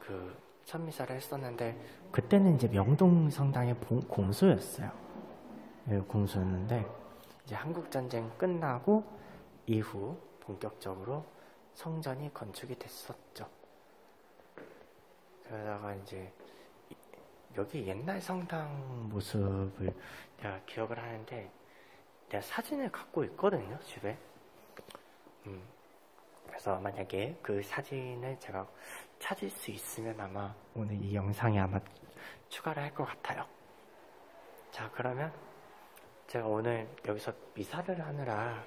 그 참미사를 했었는데, 그때는 이제 명동성당의 공소였어요. 공소였는데 이제 한국전쟁 끝나고 이후 본격적으로 성전이 건축이 됐었죠. 그러다가 이제 여기 옛날 성당 모습을 내가 기억을 하는데, 내가 사진을 갖고 있거든요, 집에. 그래서 만약에 그 사진을 제가 찾을 수 있으면 아마 오늘 이 영상에 아마 추가를 할 것 같아요. 자, 그러면 제가 오늘 여기서 미사를 하느라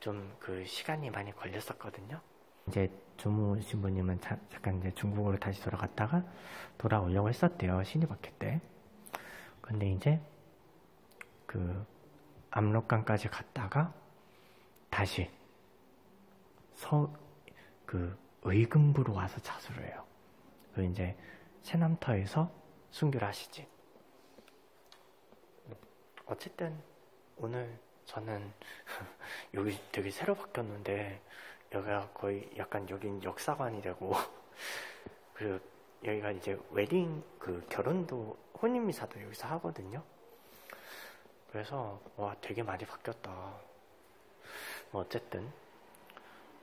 좀 그 시간이 많이 걸렸었거든요. 이제 주모 신부님은 잠깐 이제 중국으로 다시 돌아갔다가 돌아오려고 했었대요, 신입학기 때. 근데 이제 그 압록강까지 갔다가 다시 그 의금부로 와서 자수를 해요. 그 이제 새남터에서 순교를 하시지. 어쨌든 오늘 저는 여기 되게 새로 바뀌었는데 여기가 거의 약간 여긴 역사관이 되고 그리고 여기가 이제 웨딩 그 결혼도 혼인미사도 여기서 하거든요. 그래서 와 되게 많이 바뀌었다. 뭐 어쨌든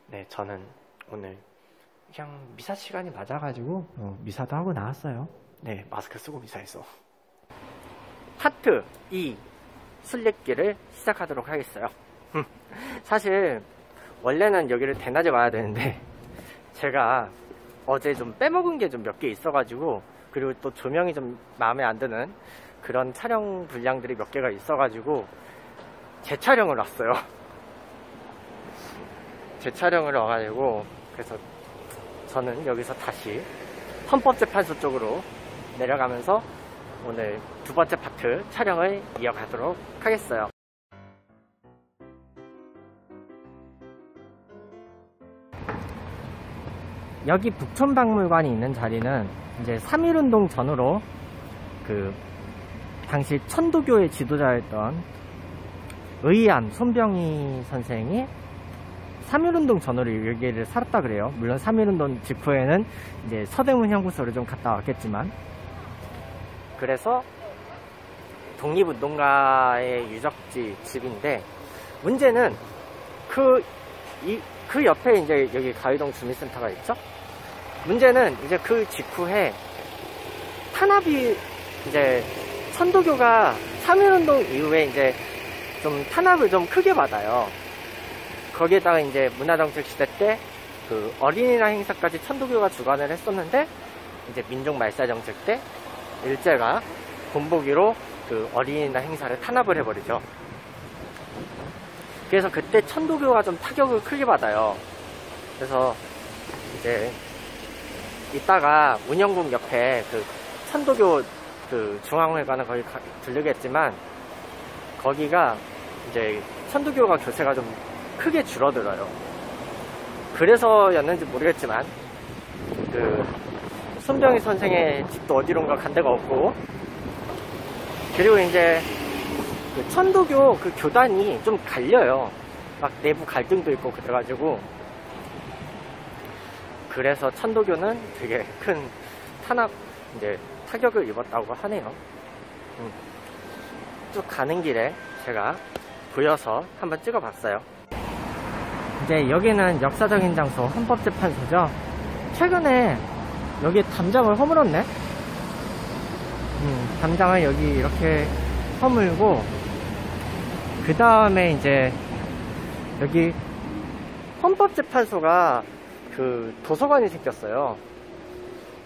네 저는 오늘 그냥 미사 시간이 맞아가지고 미사도 하고 나왔어요. 네 마스크 쓰고 미사했어. 파트 2 순례길을 시작하도록 하겠어요. 사실 원래는 여기를 대낮에 와야 되는데 제가 어제 좀 빼먹은 게 좀 몇 개 있어가지고 그리고 또 조명이 좀 마음에 안 드는 그런 촬영 분량들이 몇 개가 있어가지고 재촬영을 왔어요. 재촬영을 와가지고 그래서 저는 여기서 다시 헌법재판소 쪽으로 내려가면서 오늘 두 번째 파트 촬영을 이어가도록 하겠어요. 여기 북촌박물관이 있는 자리는 이제 3.1 운동 전후로 그 당시 천도교의 지도자였던 의암 손병희 선생이 3.1 운동 전후로 여기를 살았다 그래요. 물론 3.1 운동 직후에는 이제 서대문 형구소를 좀 갔다 왔겠지만 그래서 독립운동가의 유적지 집인데 문제는 그 옆에 이제 여기 가위동 주민센터가 있죠. 문제는 이제 그 직후에 탄압이 이제 천도교가 3.1운동 이후에 이제 좀 탄압을 좀 크게 받아요. 거기에다가 이제 문화정책 시대 때 그 어린이날 행사까지 천도교가 주관을 했었는데 이제 민족 말살 정책 때 일제가 본보기로 그 어린이날 행사를 탄압을 해버리죠. 그래서 그때 천도교가 좀 타격을 크게 받아요. 그래서 이제 이따가 문영궁 옆에 그 천도교 그 중앙회관은 거기 들르겠지만 거기가 이제 천도교가 교세가 좀 크게 줄어들어요. 그래서였는지 모르겠지만 그 손병희 선생의 집도 어디론가 간 데가 없고 그리고 이제 그 천도교 그 교단이 좀 갈려요. 막 내부 갈등도 있고 그래가지고 그래서 천도교는 되게 큰 탄압 이제 타격을 입었다고 하네요. 쭉 가는 길에 제가 보여서 한번 찍어봤어요. 이제 여기는 역사적인 장소 헌법재판소죠. 최근에 여기 담장을 허물었네. 담장을 여기 이렇게 허물고 그 다음에 이제 여기 헌법재판소가 그 도서관이 생겼어요.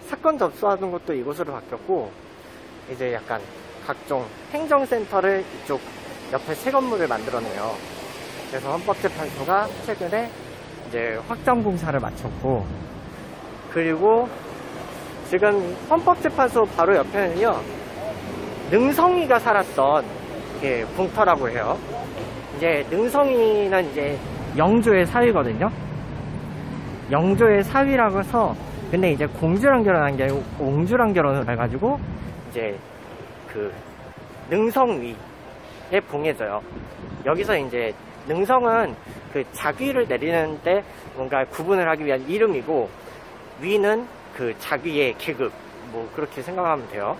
사건 접수하는 것도 이곳으로 바뀌었고 이제 약간 각종 행정센터를 이쪽 옆에 새 건물을 만들었네요. 그래서 헌법재판소가 최근에 이제 확장공사를 마쳤고 그리고 지금 헌법재판소 바로 옆에는요 능성이가 살았던 예, 궁터라고 해요. 이제 능성이는 이제 영조의 사위거든요. 영조의 사위라고 해서 근데 이제 공주랑 결혼한 게 아니고 옹주랑 결혼을 해가지고 이제 그 능성위에 봉해져요. 여기서 이제 능성은 그 작위를 내리는 때 뭔가 구분을 하기 위한 이름이고 위는 그 작위의 계급 뭐 그렇게 생각하면 돼요.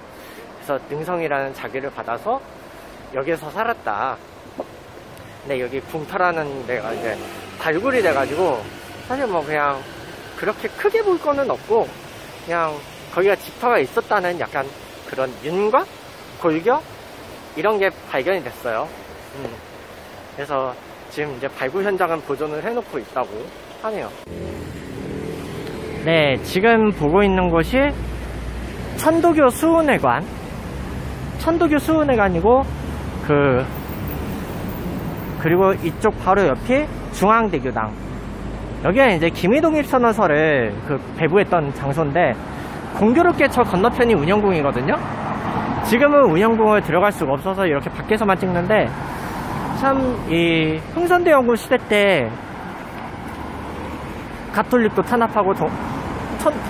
그래서 능성이라는 작위를 받아서 여기에서 살았다. 근데 여기 궁터라는 데가 이제 발굴이 돼가지고 사실 뭐 그냥 그렇게 크게 볼 거는 없고 그냥 거기가 집터가 있었다는 약간 그런 윤곽? 골격? 이런 게 발견이 됐어요. 그래서 지금 이제 발굴 현장은 보존을 해놓고 있다고 하네요. 네, 지금 보고 있는 곳이 천도교 수은회관. 천도교 수은회관이고 그리고 이쪽 바로 옆이 중앙대교당. 여기는 이제 김해독립선언서를 그 배부했던 장소인데 공교롭게 저 건너편이 운영궁이거든요. 지금은 운영궁을 들어갈 수가 없어서 이렇게 밖에서만 찍는데 참 이 흥선대원군 시대 때 가톨릭도 탄압하고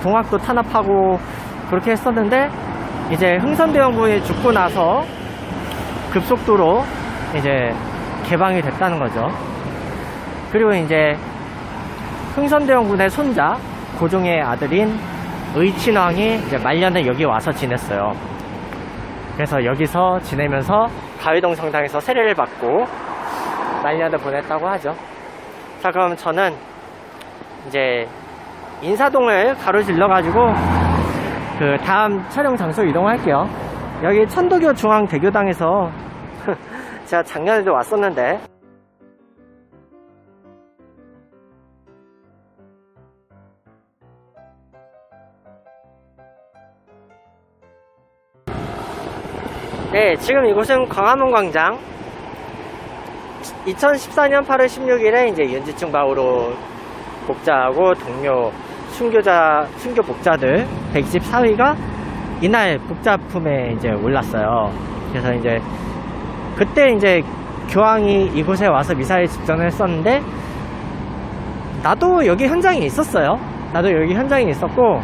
동학도 탄압하고 그렇게 했었는데 이제 흥선대원군이 죽고 나서 급속도로 이제 개방이 됐다는 거죠. 그리고 이제 흥선대원군의 손자, 고종의 아들인 의친왕이 이제 말년에 여기 와서 지냈어요. 그래서 여기서 지내면서 가위동 성당에서 세례를 받고 말년을 보냈다고 하죠. 자, 그럼 저는 이제 인사동을 가로질러 가지고 그 다음 촬영 장소 이동할게요. 여기 천도교 중앙대교당에서 제가 작년에도 왔었는데, 네, 지금 이곳은 광화문 광장. 2014년 8월 16일에 이제 연지층 바우로 복자하고 동료 순교 복자들 124위가 이날 복자품에 이제 올랐어요. 그래서 이제 그때 이제 교황이 이곳에 와서 미사에 집전을 했었는데, 나도 여기 현장에 있었어요. 나도 여기 현장에 있었고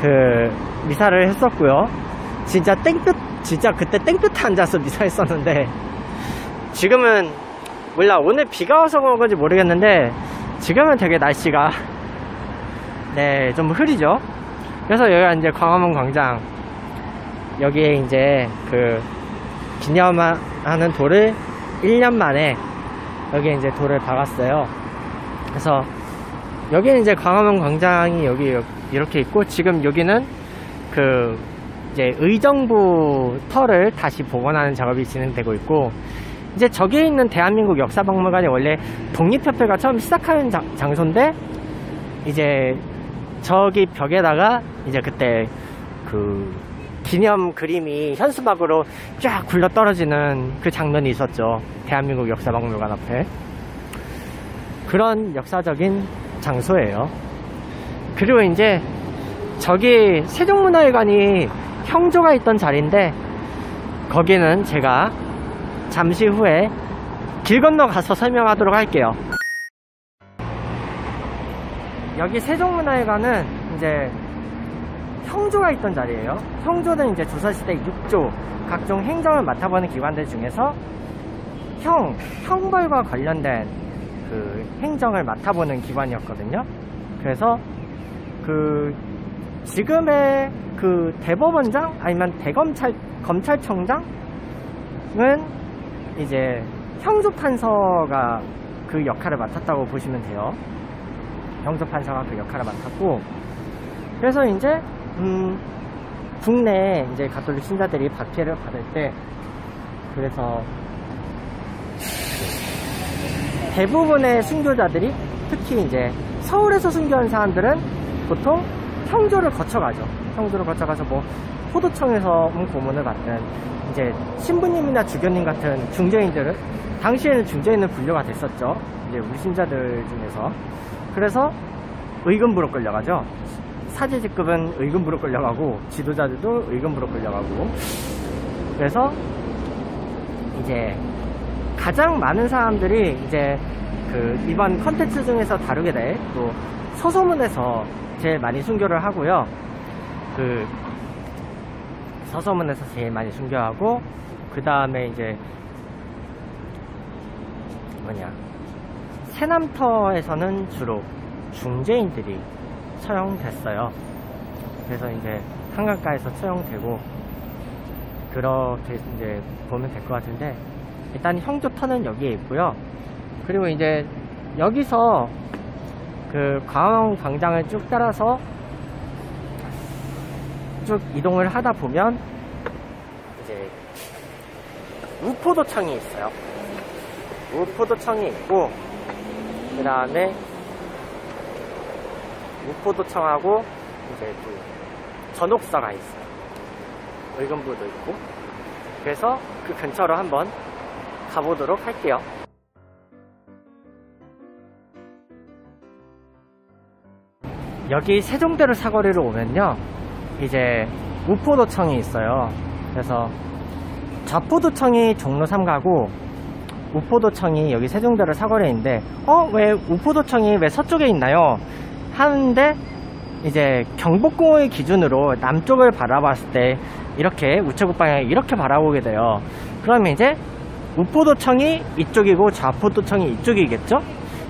그 미사를 했었고요. 진짜 그때 땡볕에 앉아서 미사했었는데, 지금은 몰라, 오늘 비가 와서 그런 건지 모르겠는데 지금은 되게 날씨가 네, 좀 흐리죠. 그래서 여기가 이제 광화문 광장, 여기에 이제 그 기념하는 돌을 1년 만에 여기에 이제 돌을 박았어요. 그래서 여기는 이제 광화문 광장이 여기 이렇게 있고, 지금 여기는 그 이제 의정부 터를 다시 복원하는 작업이 진행되고 있고, 이제 저기에 있는 대한민국 역사박물관이 원래 독립협회가 처음 시작하는 장소인데, 이제 저기 벽에다가 이제 그때 그 기념 그림이 현수막으로 쫙 굴러 떨어지는 그 장면이 있었죠. 대한민국 역사박물관 앞에. 그런 역사적인 장소예요. 그리고 이제 저기 세종문화회관이 형조가 있던 자리인데, 거기는 제가 잠시 후에 길 건너 가서 설명하도록 할게요. 여기 세종문화회관은 이제 형조가 있던 자리예요. 형조는 이제 조선시대 6조 각종 행정을 맡아보는 기관들 중에서 형벌과 관련된 그 행정을 맡아보는 기관이었거든요. 그래서 그 지금의 그 대법원장 아니면 검찰청장은 이제 형조판서가 그 역할을 맡았다고 보시면 돼요. 형조판서가 그 역할을 맡았고, 그래서 이제 국내 이제 가톨릭 신자들이 박해를 받을 때, 그래서 대부분의 순교자들이 특히 이제 서울에서 순교한 사람들은 보통 형조를 거쳐가죠. 형조를 거쳐가서 뭐 포도청에서 고문을 받든, 이제 신부님이나 주교님 같은 중재인들은, 당시에는 중재인은 분류가 됐었죠. 이제 우리 신자들 중에서. 그래서 의금부로 끌려가죠. 사제직급은 의금부로 끌려가고, 지도자들도 의금부로 끌려가고. 그래서 이제 가장 많은 사람들이 이제 그 이번 컨텐츠 중에서 다루게 될 또 서소문에서 제일 많이 순교를 하고요. 그 서소문에서 제일 많이 순교하고, 그 다음에 이제 세남터에서는 주로 중재인들이 처형됐어요. 그래서 이제 한강가에서 처형되고, 그렇게 이제 보면 될 것 같은데, 일단 형조터는 여기에 있고요. 그리고 이제 여기서 그 광화문 광장을 쭉 따라서 쭉 이동을 하다 보면 이제 우포도청이 있어요. 우포도청이 있고, 그 다음에 우포도청하고 이제 또 전옥사가 있어요. 의금부도 있고. 그래서 그 근처로 한번 가보도록 할게요. 여기 세종대로 사거리로 오면요, 이제 우포도청이 있어요. 그래서 좌포도청이 종로 3가고 우포도청이 여기 세종대로 사거리인데, 왜 우포도청이 왜 서쪽에 있나요? 하는데, 이제 경복궁의 기준으로 남쪽을 바라봤을 때 이렇게 우체국 방향에 이렇게 바라보게 돼요. 그러면 이제 우포도청이 이쪽이고 좌포도청이 이쪽이겠죠.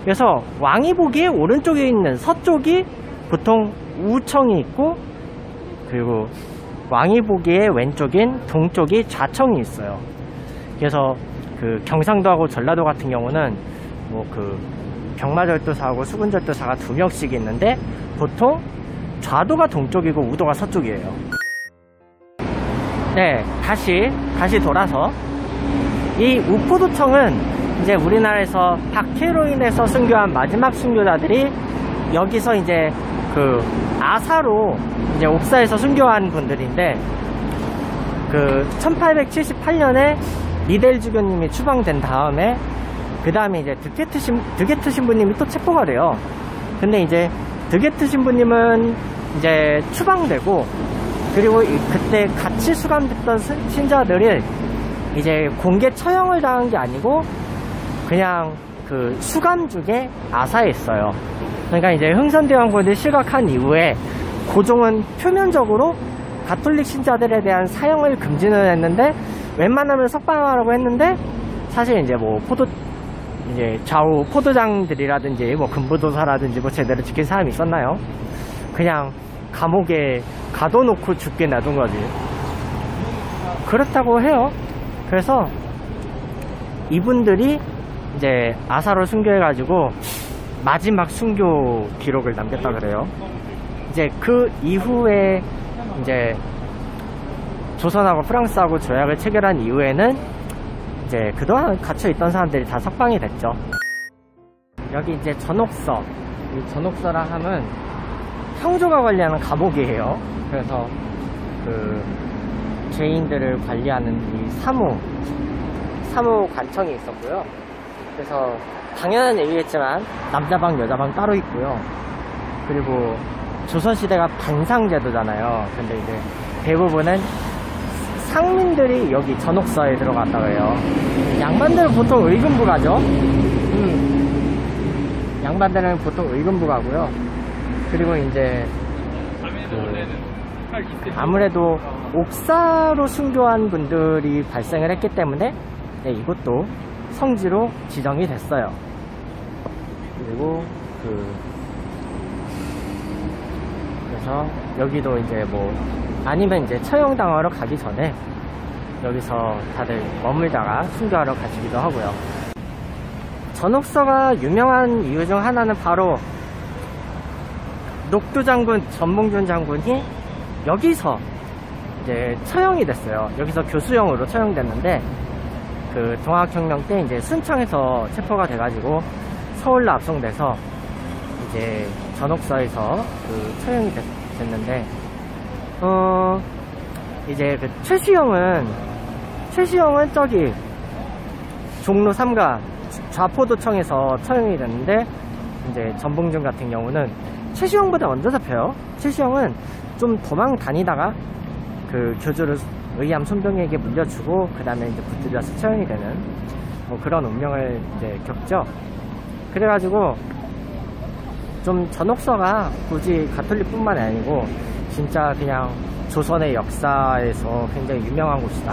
그래서 왕이 보기에 오른쪽에 있는 서쪽이 보통 우청이 있고, 그리고 왕이 보기에 왼쪽인 동쪽이 좌청이 있어요. 그래서 그 경상도하고 전라도 같은 경우는 뭐 그 병마절도사하고 수군절도사가 2명씩 있는데, 보통 좌도가 동쪽이고 우도가 서쪽이에요. 네, 다시 돌아서 이 우포도청은 이제 우리나라에서 박해로 인해서 순교한 마지막 순교자들이 여기서 이제 그 아사로 이제 옥사에서 순교한 분들인데, 그 1878년에 니델 주교님이 추방된 다음에 그 다음에 이제 드게트 신부님이 또 체포가 돼요. 근데 이제 드게트 신부님은 이제 추방되고, 그리고 그때 같이 수감됐던 신자들을 이제 공개 처형을 당한 게 아니고 그냥 그 수감 중에 아사했어요. 그러니까 이제 흥선대원군이 실각한 이후에 고종은 표면적으로 가톨릭 신자들에 대한 사형을 금지는 했는데 웬만하면 석방하라고 했는데, 사실 이제 뭐 이제 좌우 포도장들이라든지 뭐 금부도사라든지 뭐 제대로 지킨 사람이 있었나요? 그냥 감옥에 가둬놓고 죽게 놔둔 거지. 그렇다고 해요. 그래서 이분들이 이제 아사로 순교해가지고 마지막 순교 기록을 남겼다 그래요. 이제 그 이후에 이제 조선하고 프랑스하고 조약을 체결한 이후에는 이제 그동안 갇혀있던 사람들이 다 석방이 됐죠. 여기 이제 전옥서, 이 전옥서라 함은 형조가 관리하는 감옥이에요. 그래서 그 죄인들을 관리하는 이 사무 관청이 있었고요. 그래서 당연한 얘기겠지만 남자방 여자방 따로 있고요. 그리고 조선시대가 반상제도잖아요. 근데 이제 대부분은 상민들이 여기 전옥서에 들어갔다고 해요. 양반들은 보통 의금부 가죠. 양반들은 보통 의금부 가고요. 그리고 이제 그 아무래도 옥사로 순교한 분들이 발생을 했기 때문에 네, 이것도 성지로 지정이 됐어요. 그리고 그래서 여기도 이제 뭐 아니면 이제 처형당하러 가기 전에 여기서 다들 머물다가 순교하러 가시기도 하고요. 전옥서가 유명한 이유 중 하나는 바로 녹두 장군, 전봉준 장군이 여기서 이제 처형이 됐어요. 여기서 교수형으로 처형됐는데, 그 동학혁명 때 이제 순창에서 체포가 돼가지고 서울로 압송돼서 이제 전옥서에서 그 처형이 됐는데, 이제 그 최시형은 저기 종로 3가 좌포도청에서 처형이 됐는데, 이제 전봉준 같은 경우는 최시형보다 먼저 잡혀요. 최시형은 좀 도망 다니다가 그 교주를 의암 손병에게 물려주고 그 다음에 이제 붙들려서 처형이 되는 뭐 그런 운명을 이제 겪죠. 그래가지고 좀 전옥서가 굳이 가톨릭뿐만이 아니고 진짜 그냥 조선의 역사에서 굉장히 유명한 곳이다,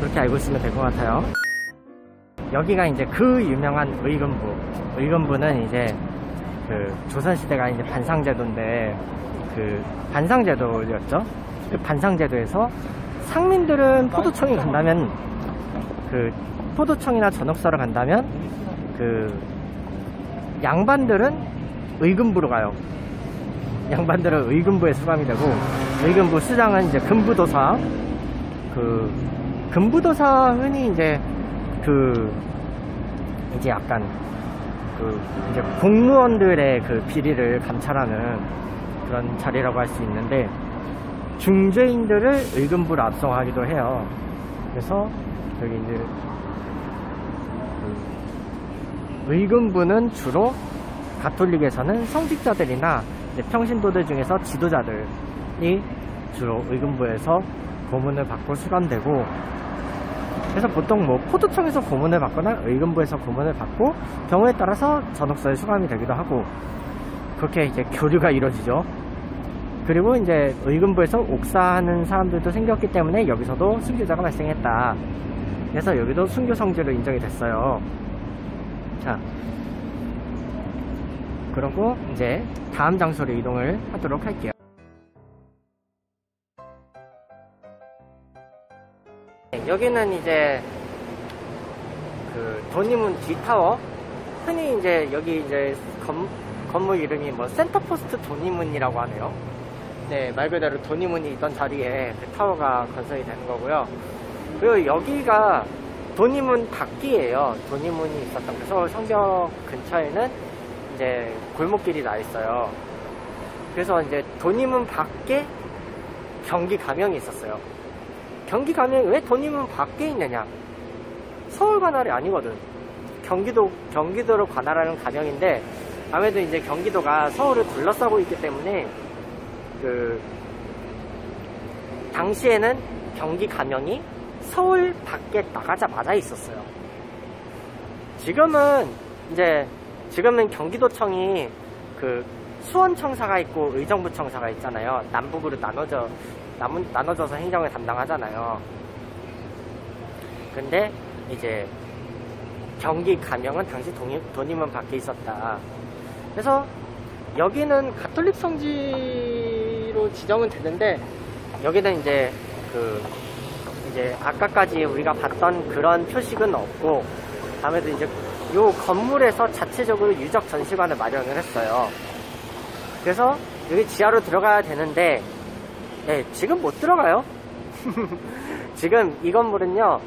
그렇게 알고 있으면 될 것 같아요. 여기가 이제 그 유명한 의금부는 이제 그 조선시대가 이제 반상제도인데, 그 반상제도였죠. 그 반상제도에서 상민들은 포도청이 간다면, 그 포도청이나 전옥서를 간다면 그 양반들은 의금부로 가요. 양반들은 의금부에 수감이 되고, 의금부 수장은 이제 금부도사. 그 금부도사 흔히 이제 그 이제 약간 그 이제 공무원들의 그 비리를 감찰하는 그런 자리라고 할 수 있는데, 중죄인들을 의금부로 압송하기도 해요. 그래서 여기 이제 그 의금부는 주로 가톨릭에서는 성직자들이나 이제 평신도들 중에서 지도자들이 주로 의금부에서 고문을 받고 수감되고, 그래서 보통 뭐 포도청에서 고문을 받거나 의금부에서 고문을 받고 경우에 따라서 전옥서에 수감이 되기도 하고, 그렇게 이제 교류가 이루어지죠. 그리고 이제 의금부에서 옥사하는 사람들도 생겼기 때문에 여기서도 순교자가 발생했다, 그래서 여기도 순교성지로 인정이 됐어요. 자, 그러고 이제 다음 장소로 이동을 하도록 할게요. 여기는 이제 그 돈이문 뒤타워, 흔히 이제 여기 이제 건물 이름이 뭐 센터포스트 돈이문이라고 하네요. 네, 말 그대로 돈이문이 있던 자리에 그 타워가 건설이 되는 거고요. 그리고 여기가 돈이문 밖이에요. 돈이문이 있었던 그 서울 성벽 근처에는 이제 골목길이 나 있어요. 그래서 이제 돈이문 밖에 경기 감영이 있었어요. 경기 감영이 왜 돈이문 밖에 있느냐? 서울 관할이 아니거든. 경기도로 관할하는 감영인데, 아무래도 이제 경기도가 서울을 둘러싸고 있기 때문에 그 당시에는 경기 감영이 서울 밖에 나가자마자 있었어요. 지금은 경기도청이 그 수원청사가 있고 의정부청사가 있잖아요. 남북으로 나눠져서 행정을 담당하잖아요. 근데 이제 경기 감영은 당시 돈이문 밖에 있었다. 그래서 여기는 가톨릭 성지로 지정은 되는데, 여기는 이제 아까까지 우리가 봤던 그런 표식은 없고, 다음에도 이제 요 건물에서 자체적으로 유적 전시관을 마련을 했어요. 그래서 여기 지하로 들어가야 되는데, 네, 지금 못 들어가요. 지금 이 건물은요,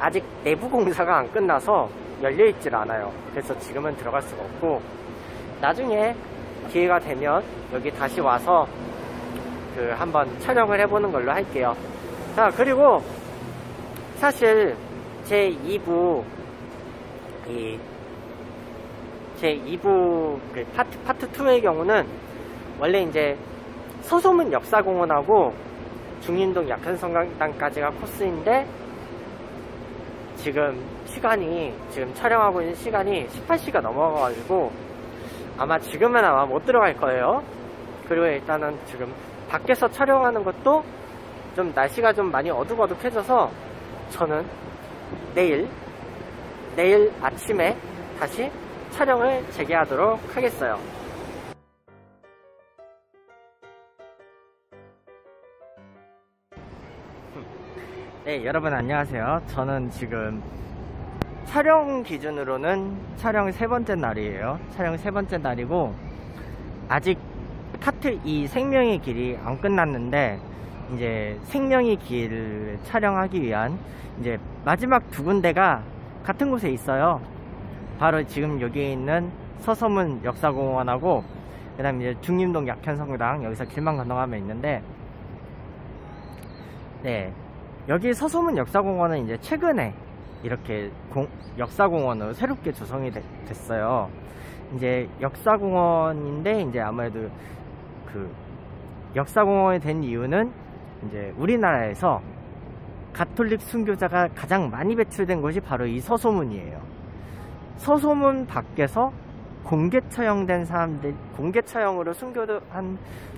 아직 내부 공사가 안 끝나서 열려있질 않아요. 그래서 지금은 들어갈 수가 없고, 나중에 기회가 되면 여기 다시 와서 그 한번 촬영을 해보는 걸로 할게요. 자, 그리고 사실 제 2부 그 파트 2의 경우는 원래 이제 서소문 역사공원하고 중림동 약현성당까지가 코스인데, 지금 촬영하고 있는 시간이 18시가 넘어가가지고 지금은 아마 못 들어갈 거예요. 그리고 일단은 지금 밖에서 촬영하는 것도 좀 날씨가 좀 많이 어둑어둑해져서 저는 내일 아침에 다시 촬영을 재개하도록 하겠어요. 네, 여러분 안녕하세요. 저는 지금 촬영 기준으로는 촬영 세 번째 날이에요. 촬영 세 번째 날이고, 아직 파트 2 생명의 길이 안 끝났는데, 이제 생명의 길을 촬영하기 위한 이제 마지막 두 군데가 같은 곳에 있어요. 바로 지금 여기에 있는 서소문 역사공원하고, 그 다음 이제 중림동 약현성당, 여기서 길만 건너가면 있는데, 네, 여기 서소문 역사공원은 이제 최근에 이렇게 역사공원으로 새롭게 조성이 됐어요. 이제 역사공원인데, 이제 아무래도 그 역사공원이 된 이유는 이제 우리나라에서 가톨릭 순교자가 가장 많이 배출된 곳이 바로 이 서소문이에요. 서소문 밖에서 공개 처형으로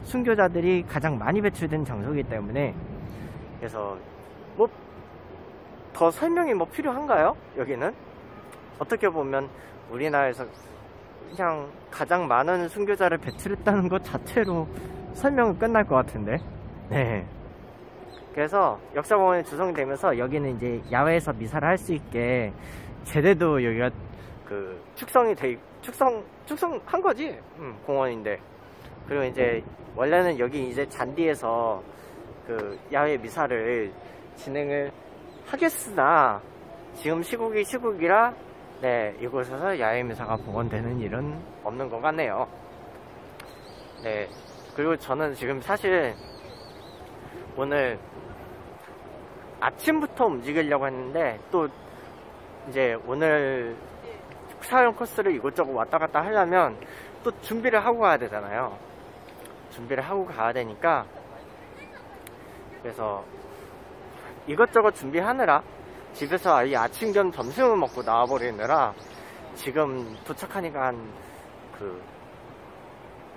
순교자들이 가장 많이 배출된 장소이기 때문에, 그래서 뭐 더 설명이 뭐 필요한가요? 여기는 어떻게 보면 우리나라에서 그냥 가장 많은 순교자를 배출했다는 것 자체로 설명은 끝날 것 같은데. 네. 그래서 역사공원이 조성되면서 여기는 이제 야외에서 미사를 할 수 있게 제대로 여기가 그 축성한 거지. 공원인데. 그리고 이제 원래는 여기 이제 잔디에서 그 야외 미사를 진행을 하겠으나 지금 시국이라 네, 이곳에서 야외 미사가 복원되는 일은 없는 것 같네요. 네. 그리고 저는 지금 사실 오늘 아침부터 움직이려고 했는데, 또 이제 오늘 촬영 코스를 이곳저곳 왔다 갔다 하려면 또 준비를 하고 가야 되잖아요. 준비를 하고 가야 되니까, 그래서 이것저것 준비하느라 집에서 아예 아침 겸 점심을 먹고 나와버리느라 지금 도착하니까 한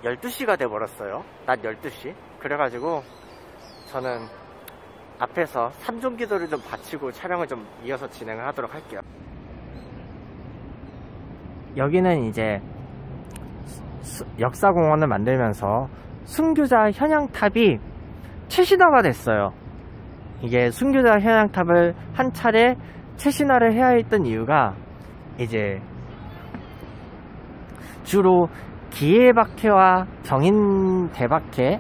12시가 돼버렸어요. 낮 12시. 그래가지고 저는 앞에서 3종 기도를 좀 바치고 촬영을 좀 이어서 진행을 하도록 할게요. 여기는 이제 역사공원을 만들면서 순교자 현양탑이 최신화가 됐어요. 이게 순교자 현양탑을 한 차례 최신화를 해야 했던 이유가 이제 주로 기해박해와 병인대박해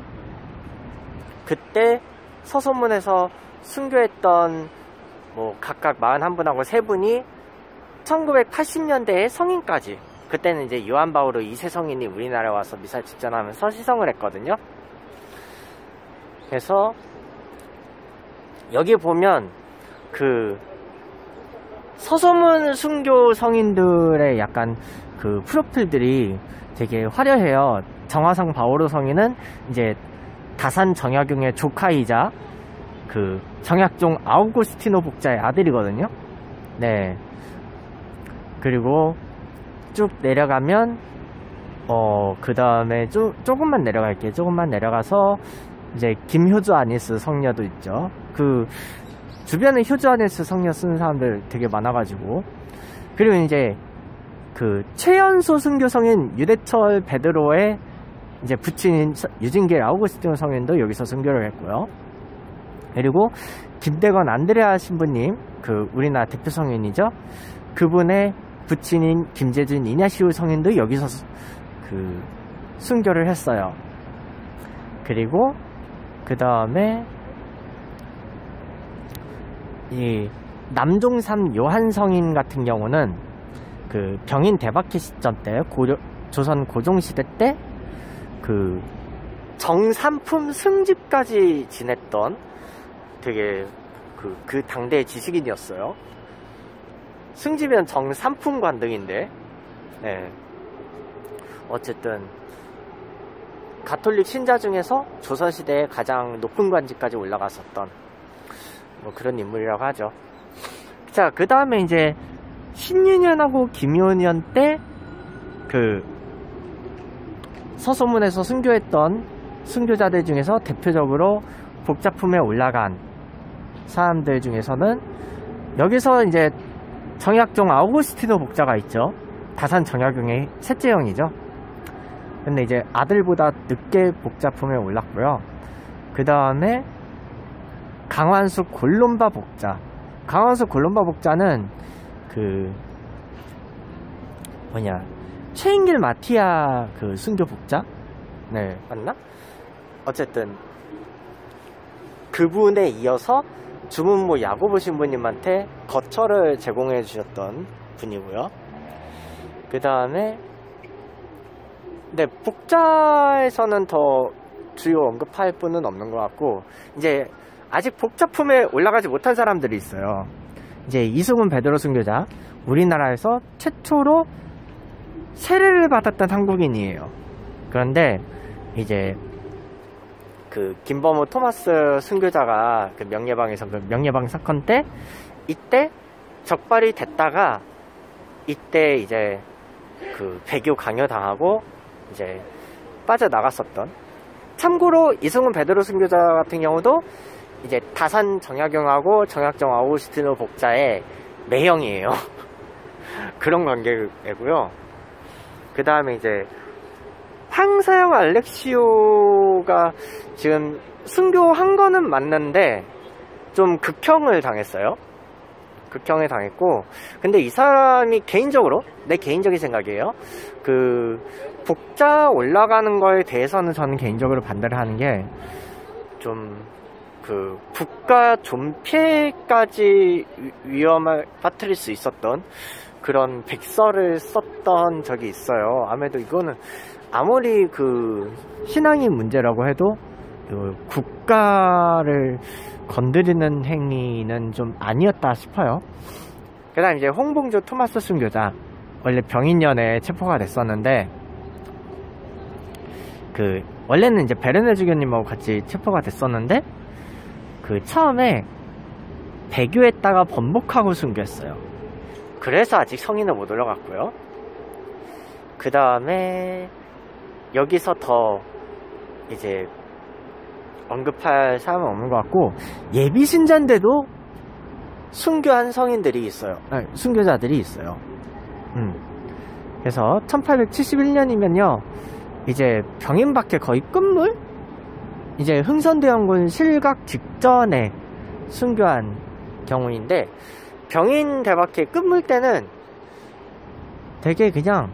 그때 서소문에서 순교했던 뭐 각각 41분하고 3분이 1980년대에 성인까지, 그때는 이제 요한바오로 2세 성인이 우리나라에 와서 미사를 집전하면서 시성을 했거든요. 그래서 여기 보면 그 서소문 순교 성인들의 약간 그 프로필들이 되게 화려해요. 정화상 바오로 성인은 이제 다산 정약용의 조카이자 그 정약종 아우구스티노 복자의 아들이거든요. 네. 그리고 쭉 내려가면 그 다음에 조금만 내려갈게요. 조금만 내려가서 이제 김효주 아니스 성녀도 있죠. 그 주변에 효주 아니스 성녀 쓰는 사람들 되게 많아가지고. 그리고 이제 그 최연소 순교성인 유대철 베드로의 이제 부친인 유진길 아우구스티노 성인도 여기서 순교를 했고요. 그리고 김대건 안드레아 신부님, 그 우리나라 대표 성인이죠. 그분의 부친인 김재준 이냐시우 성인도 여기서 그 순교를 했어요. 그리고 그 다음에 이 남종삼 요한 성인 같은 경우는 그 병인 대박해 시점 때 조선 고종시대 때 그 정삼품 승집까지 지냈던 되게 그 당대의 지식인이었어요. 승집이면 정삼품 관등인데, 네. 어쨌든 가톨릭 신자 중에서 조선시대에 가장 높은 관직까지 올라갔었던 뭐 그런 인물이라고 하죠. 자, 그 다음에 이제 신유년하고 김효년 때 그 서소문에서 순교했던 순교자들 중에서 대표적으로 복자품에 올라간 사람들 중에서는 여기서 이제 정약종 아우구스티노 복자가 있죠. 다산 정약용의 셋째 형이죠. 근데 이제 아들보다 늦게 복자품에 올랐고요. 그 다음에 강완수 골롬바 복자. 강완수 골롬바 복자는 최인길 마티아 그 순교 복자? 네, 맞나? 어쨌든 그분에 이어서 주문모 야고보 신부님한테 거처를 제공해 주셨던 분이고요. 그 다음에 네, 복자에서는 더 주요 언급할 분은 없는 것 같고, 이제 아직 복자품에 올라가지 못한 사람들이 있어요. 이제 이승훈 베드로 순교자, 우리나라에서 최초로 세례를 받았던 한국인이에요. 그런데 이제 그 김범호 토마스 순교자가 그 명예방에서 그 명예방 사건 때 이때 적발이 됐다가 이때 이제 그 배교 강요 당하고 이제 빠져나갔었던. 참고로 이승훈 베드로 순교자 같은 경우도 이제 다산 정약용하고 정약종 아우구스티노 복자의 매형이에요. 그런 관계고요. 그 다음에 이제 황사영 알렉시오가 지금 순교한 거는 맞는데 좀 극형을 당했어요. 극형을 당했고, 근데 이 사람이 개인적으로, 내 개인적인 생각이에요, 그 복자 올라가는 거에 대해서는 저는 개인적으로 반대를 하는 게 좀 그 국가 존폐까지 위험을 빠뜨릴 수 있었던 그런 백서를 썼던 적이 있어요. 아무래도 이거는 아무리 그 신앙이 문제라고 해도 그 국가를 건드리는 행위는 좀 아니었다 싶어요. 그 다음 이제 홍봉주 토마스 순교자, 원래 병인년에 체포가 됐었는데 그 원래는 이제 베르네 주교님하고 같이 체포가 됐었는데 그 처음에 배교했다가 번복하고 순교했어요. 그래서 아직 성인을 못 올라갔고요. 그 다음에 여기서 더 이제 언급할 사람은 없는 것 같고, 예비 신자인데도 순교한 성인들이 있어요. 아니, 순교자들이 있어요. 그래서 1871년이면요 이제 병인박해 거의 끝물, 이제 흥선대원군 실각 직전에 순교한 경우인데, 병인 대박해 끝물 때는 되게 그냥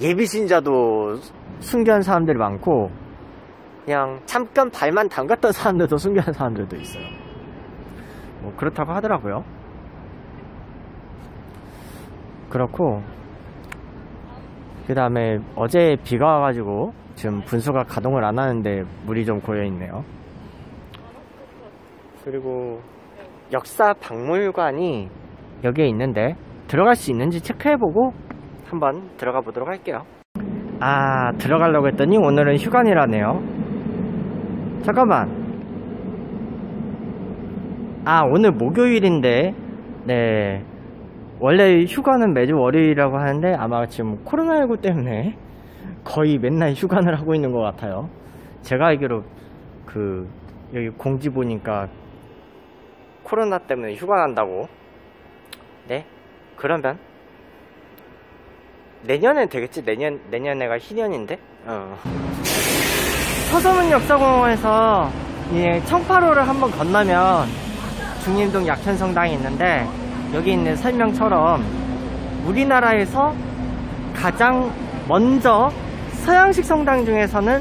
예비신자도 순교한 사람들이 많고, 그냥 잠깐 발만 담갔던 사람들도 순교한 사람들도 있어요. 뭐 그렇다고 하더라고요. 그렇고, 그 다음에 어제 비가 와가지고 지금 분수가 가동을 안 하는데 물이 좀 고여있네요. 그리고 역사박물관이 여기에 있는데 들어갈 수 있는지 체크해보고 한번 들어가 보도록 할게요. 아, 들어가려고 했더니 오늘은 휴관이라네요. 잠깐만, 아, 오늘 목요일인데, 네, 원래 휴관은 매주 월요일이라고 하는데 아마 지금 코로나19 때문에 거의 맨날 휴관을 하고 있는 것 같아요. 제가 알기로 그 여기 공지 보니까 코로나 때문에 휴관한다고. 네? 그러면 내년엔 되겠지? 내년에가 희년인데? 서소문 역사공원에서 예, 청파로를 한번 건너면 중림동 약현성당이 있는데, 여기 있는 설명처럼 우리나라에서 가장 먼저 서양식 성당 중에서는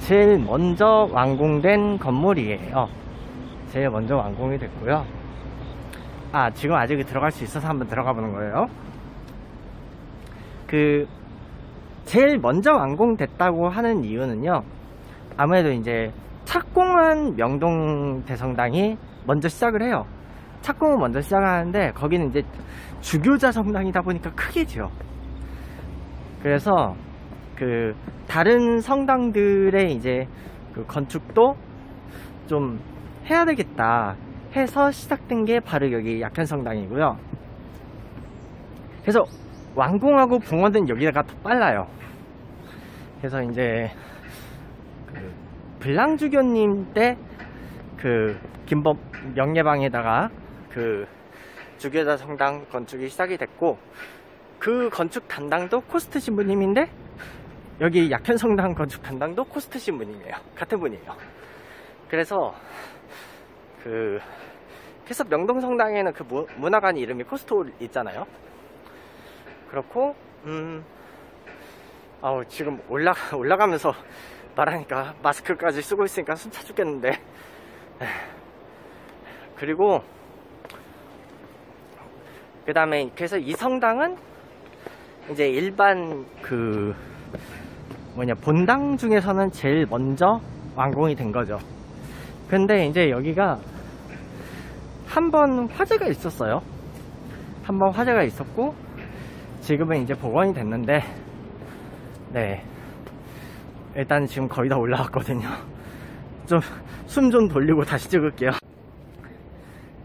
제일 먼저 완공된 건물이에요. 제일 먼저 완공이 됐고요. 아, 지금 아직 들어갈 수 있어서 한번 들어가 보는 거예요. 그 제일 먼저 완공됐다고 하는 이유는요, 아무래도 이제 착공한 명동 대성당이 먼저 시작을 해요. 착공을 먼저 시작하는데 거기는 이제 주교자 성당이다 보니까 크게지요. 그래서 그 다른 성당들의 이제 그 건축도 좀 해야 되겠다 해서 시작된 게 바로 여기 약현성당이고요. 그래서 완공하고 붕어는 여기가 더 빨라요. 그래서 이제 그 불량주교님 때 그 김법 명례방에다가 그 주교자 성당 건축이 시작이 됐고, 그 건축 담당도 코스트 신부님인데 여기 약현성당 건축 담당도 코스트 신부님이에요. 같은 분이에요. 그래서 명동성당에는 그 문화관 이름이 코스트홀 있잖아요. 그렇고, 아우, 지금 올라가면서 말하니까 마스크까지 쓰고 있으니까 숨 차 죽겠는데. 그리고 그 다음에 그래서 이 성당은 이제 일반 그 본당 중에서는 제일 먼저 완공이 된 거죠. 근데 이제 여기가 한번 화재가 있었어요. 한번 화재가 있었고, 지금은 이제 복원이 됐는데, 네, 일단 지금 거의 다 올라왔거든요. 좀 숨 좀 돌리고 다시 찍을게요.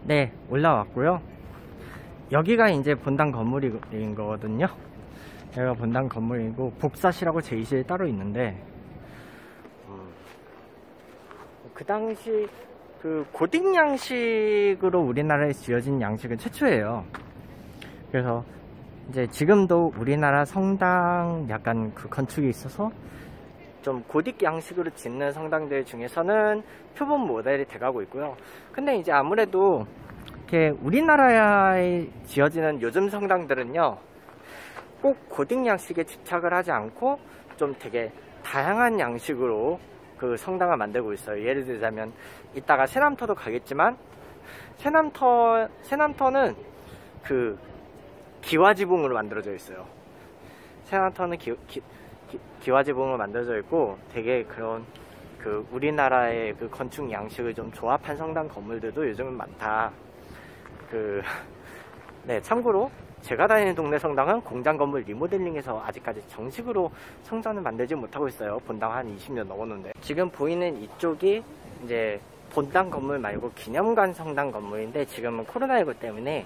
네, 올라왔고요. 여기가 이제 본당 건물인 거거든요. 여기가 본당 건물이고, 복사실하고 제의실이 따로 있는데, 그 당시 그 고딕 양식으로 우리나라에 지어진 양식은 최초예요. 그래서 이제 지금도 우리나라 성당 약간 그 건축이 있어서 좀 고딕 양식으로 짓는 성당들 중에서는 표본 모델이 돼가고 있고요. 근데 이제 아무래도 이렇게 우리나라에 지어지는 요즘 성당들은요, 꼭 고딕 양식에 집착을 하지 않고 좀 되게 다양한 양식으로 그 성당을 만들고 있어요. 예를 들자면 이따가 새남터도 가겠지만, 새남터는 그 기와지붕으로 만들어져 있어요. 새남터는 기와지붕으로 만들어져 있고, 되게 그런 그 우리나라의 그 건축 양식을 좀 조합한 성당 건물들도 요즘은 많다. 그 네, 참고로 제가 다니는 동네 성당은 공장 건물 리모델링에서 아직까지 정식으로 성전을 만들지 못하고 있어요. 본당 한 20년 넘었는데. 지금 보이는 이쪽이 이제 본당 건물 말고 기념관 성당 건물인데, 지금은 코로나19 때문에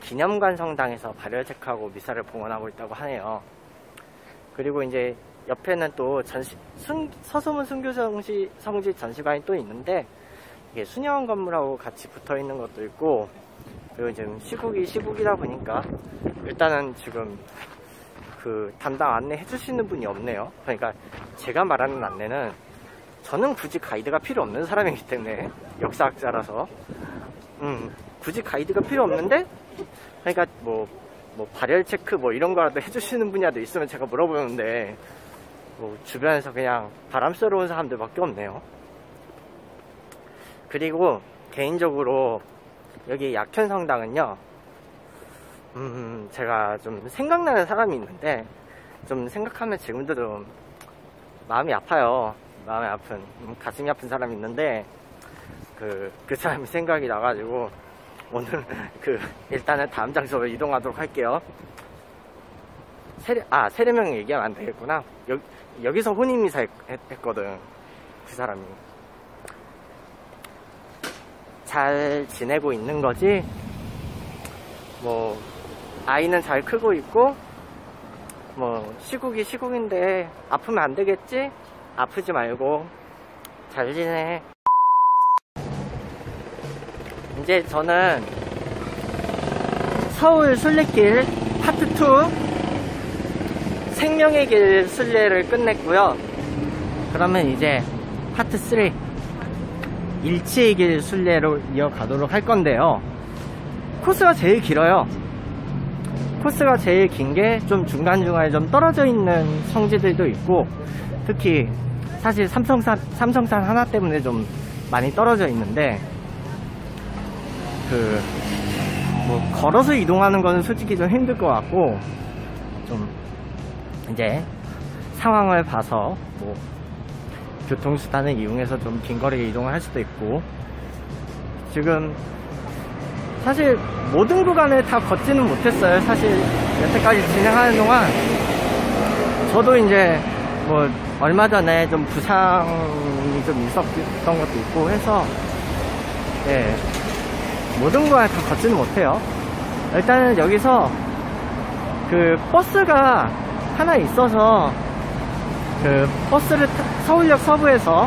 기념관 성당에서 발열 체크하고 미사를 봉헌하고 있다고 하네요. 그리고 이제 옆에는 또 서소문 순교정시 성지 전시관이 또 있는데, 이게 수녀원 건물하고 같이 붙어 있는 것도 있고, 그리고 지금 시국이다 보니까 일단은 지금 그 담당 안내 해주시는 분이 없네요. 그러니까 제가 말하는 안내는 저는 굳이 가이드가 필요 없는 사람이기 때문에, 역사학자라서 굳이 가이드가 필요 없는데, 그러니까 뭐 발열 체크 뭐 이런 거라도 해주시는 분이라도 있으면 제가 물어보는데, 뭐 주변에서 그냥 바람 쐬러 온 사람들밖에 없네요. 그리고 개인적으로 여기 약현성당은요, 제가 좀 생각나는 사람이 있는데, 좀 생각하면 지금도 좀 마음이 아파요. 마음이 아픈, 가슴이 아픈 사람이 있는데, 그 사람이 생각이 나가지고 오늘 일단은 다음 장소로 이동하도록 할게요. 세례명 얘기하면 안 되겠구나. 여기서 혼인미사 했거든, 그 사람이. 잘 지내고 있는 거지? 뭐 아이는 잘 크고 있고, 뭐 시국인데 아프면 안 되겠지? 아프지 말고 잘 지내. 이제 저는 서울 순례길 파트 2 생명의 길 순례를 끝냈고요. 그러면 이제 파트 3 일치의 길 순례로 이어가도록 할 건데요. 코스가 제일 길어요. 코스가 제일 긴 게 좀 중간중간에 좀 떨어져 있는 성지들도 있고, 특히 사실 삼성산 하나 때문에 좀 많이 떨어져 있는데, 걸어서 이동하는 거는 솔직히 좀 힘들 것 같고, 좀 이제 상황을 봐서 뭐 교통수단을 이용해서 좀 긴거리에 이동을 할 수도 있고, 지금 사실 모든 구간을 다 걷지는 못했어요. 사실 여태까지 진행하는 동안 저도 이제 뭐 얼마 전에 좀 부상이 좀 있었던 것도 있고 해서, 예, 모든 구간을 다 걷지는 못해요. 일단은 여기서 버스가 하나 있어서 서울역 서부에서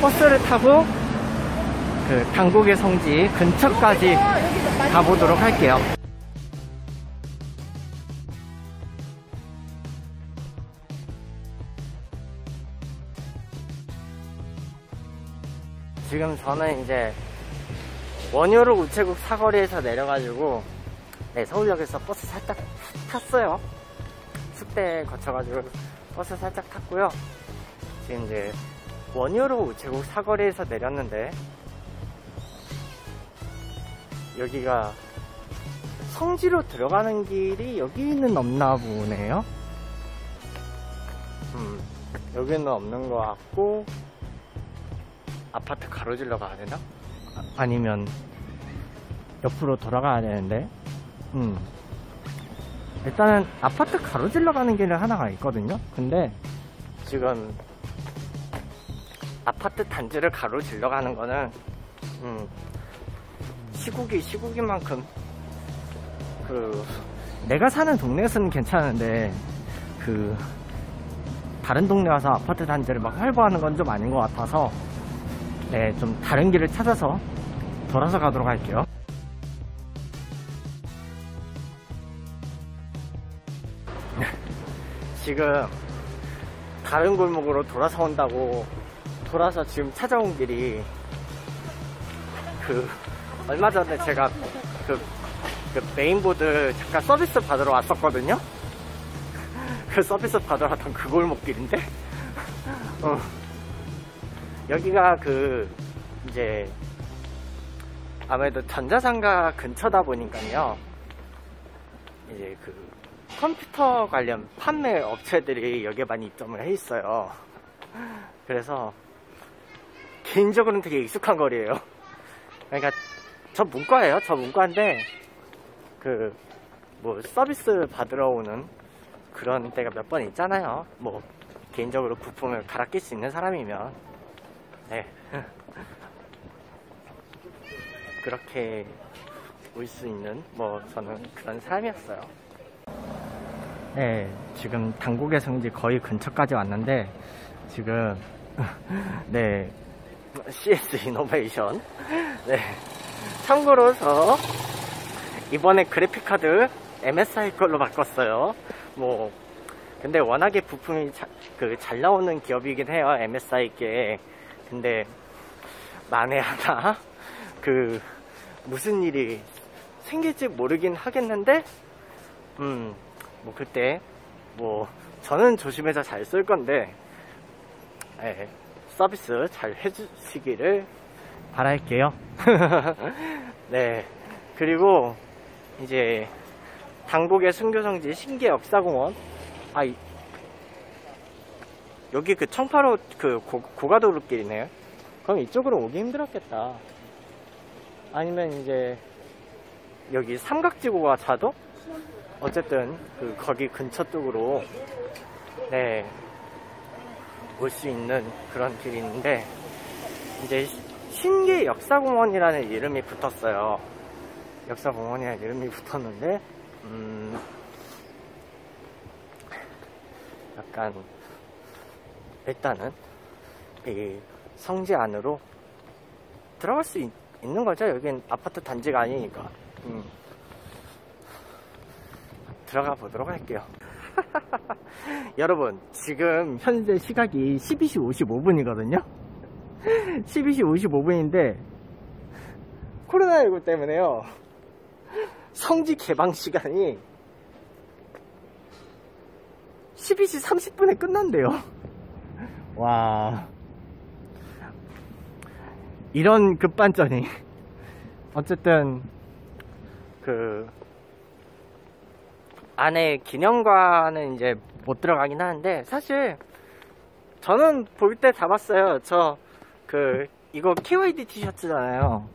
버스를 타고 당국의 성지 근처까지 가보도록 할게요. 지금 저는 이제 원효로 우체국 사거리에서 내려가지고, 네, 서울역에서 버스 살짝 탔어요. 숙대에 거쳐가지고 버스 살짝 탔고요. 지금 이제 원효로 우체국 사거리에서 내렸는데, 여기가 성지로 들어가는 길이 여기는 없나 보네요. 여기는 없는 것 같고, 아파트 가로질러 가야 되나? 아니면 옆으로 돌아가야 되는데, 일단은 아파트 가로질러 가는 길은 하나가 있거든요. 근데 지금 아파트 단지를 가로질러 가는 거는 시국이만큼 내가 사는 동네에서는 괜찮은데, 다른 동네 와서 아파트 단지를 막 활보하는 건 좀 아닌 것 같아서, 네, 좀 다른 길을 찾아서 돌아서 가도록 할게요. 지금 다른 골목으로 돌아서 온다고 돌아서 지금 찾아온 길이, 얼마 전에 제가 그 메인보드 잠깐 서비스 받으러 왔었거든요. 그 서비스 받으러 왔던 그 골목길인데, 여기가 이제 아무래도 전자상가 근처다 보니까요, 이제 컴퓨터 관련 판매 업체들이 여기에 많이 입점을 해 있어요. 그래서 개인적으로는 되게 익숙한 거리예요. 그러니까 저 문과인데 뭐 서비스 받으러 오는 그런 데가 몇 번 있잖아요. 뭐 개인적으로 부품을 갈아 낄 수 있는 사람이면, 네, 그렇게 올 수 있는, 뭐 저는 그런 사람이었어요. 네, 지금 당국의 성지 거의 근처까지 왔는데 지금 네 CS 이노베이션 네 참고로 저 이번에 그래픽카드 MSI 걸로 바꿨어요. 뭐 근데 워낙에 부품이 잘 나오는 기업이긴 해요, MSI께. 근데 만에 하나 무슨 일이 생길지 모르긴 하겠는데 뭐 그때 뭐 저는 조심해서 잘 쓸 건데 네, 서비스 잘 해주시기를 바랄게요. 네, 그리고 이제 당국의 순교성지 신계역사공원, 여기 그 청파로 그 고가도로길이네요. 그럼 이쪽으로 오기 힘들었겠다. 아니면 이제 여기 삼각지구가 자도 어쨌든 그 거기 근처 쪽으로 네 올 수 있는 그런 길이 있는데, 이제 신계역사공원이라는 이름이 붙었어요. 역사공원이라는 이름이 붙었는데 약간 일단은 이 성지 안으로 들어갈 수 있는 거죠. 여긴 아파트 단지가 아니니까. 들어가 보도록 할게요. 여러분, 지금 현재 시각이 12시 55분이거든요 12시 55분인데 코로나19 때문에요, 성지 개방 시간이 12시 30분에 끝난대요. 와, 이런 급반전이. 어쨌든 그 안에 기념관은 이제 못 들어가긴 하는데, 사실 저는 볼 때 다 봤어요. 저 이거 KYD 티셔츠잖아요.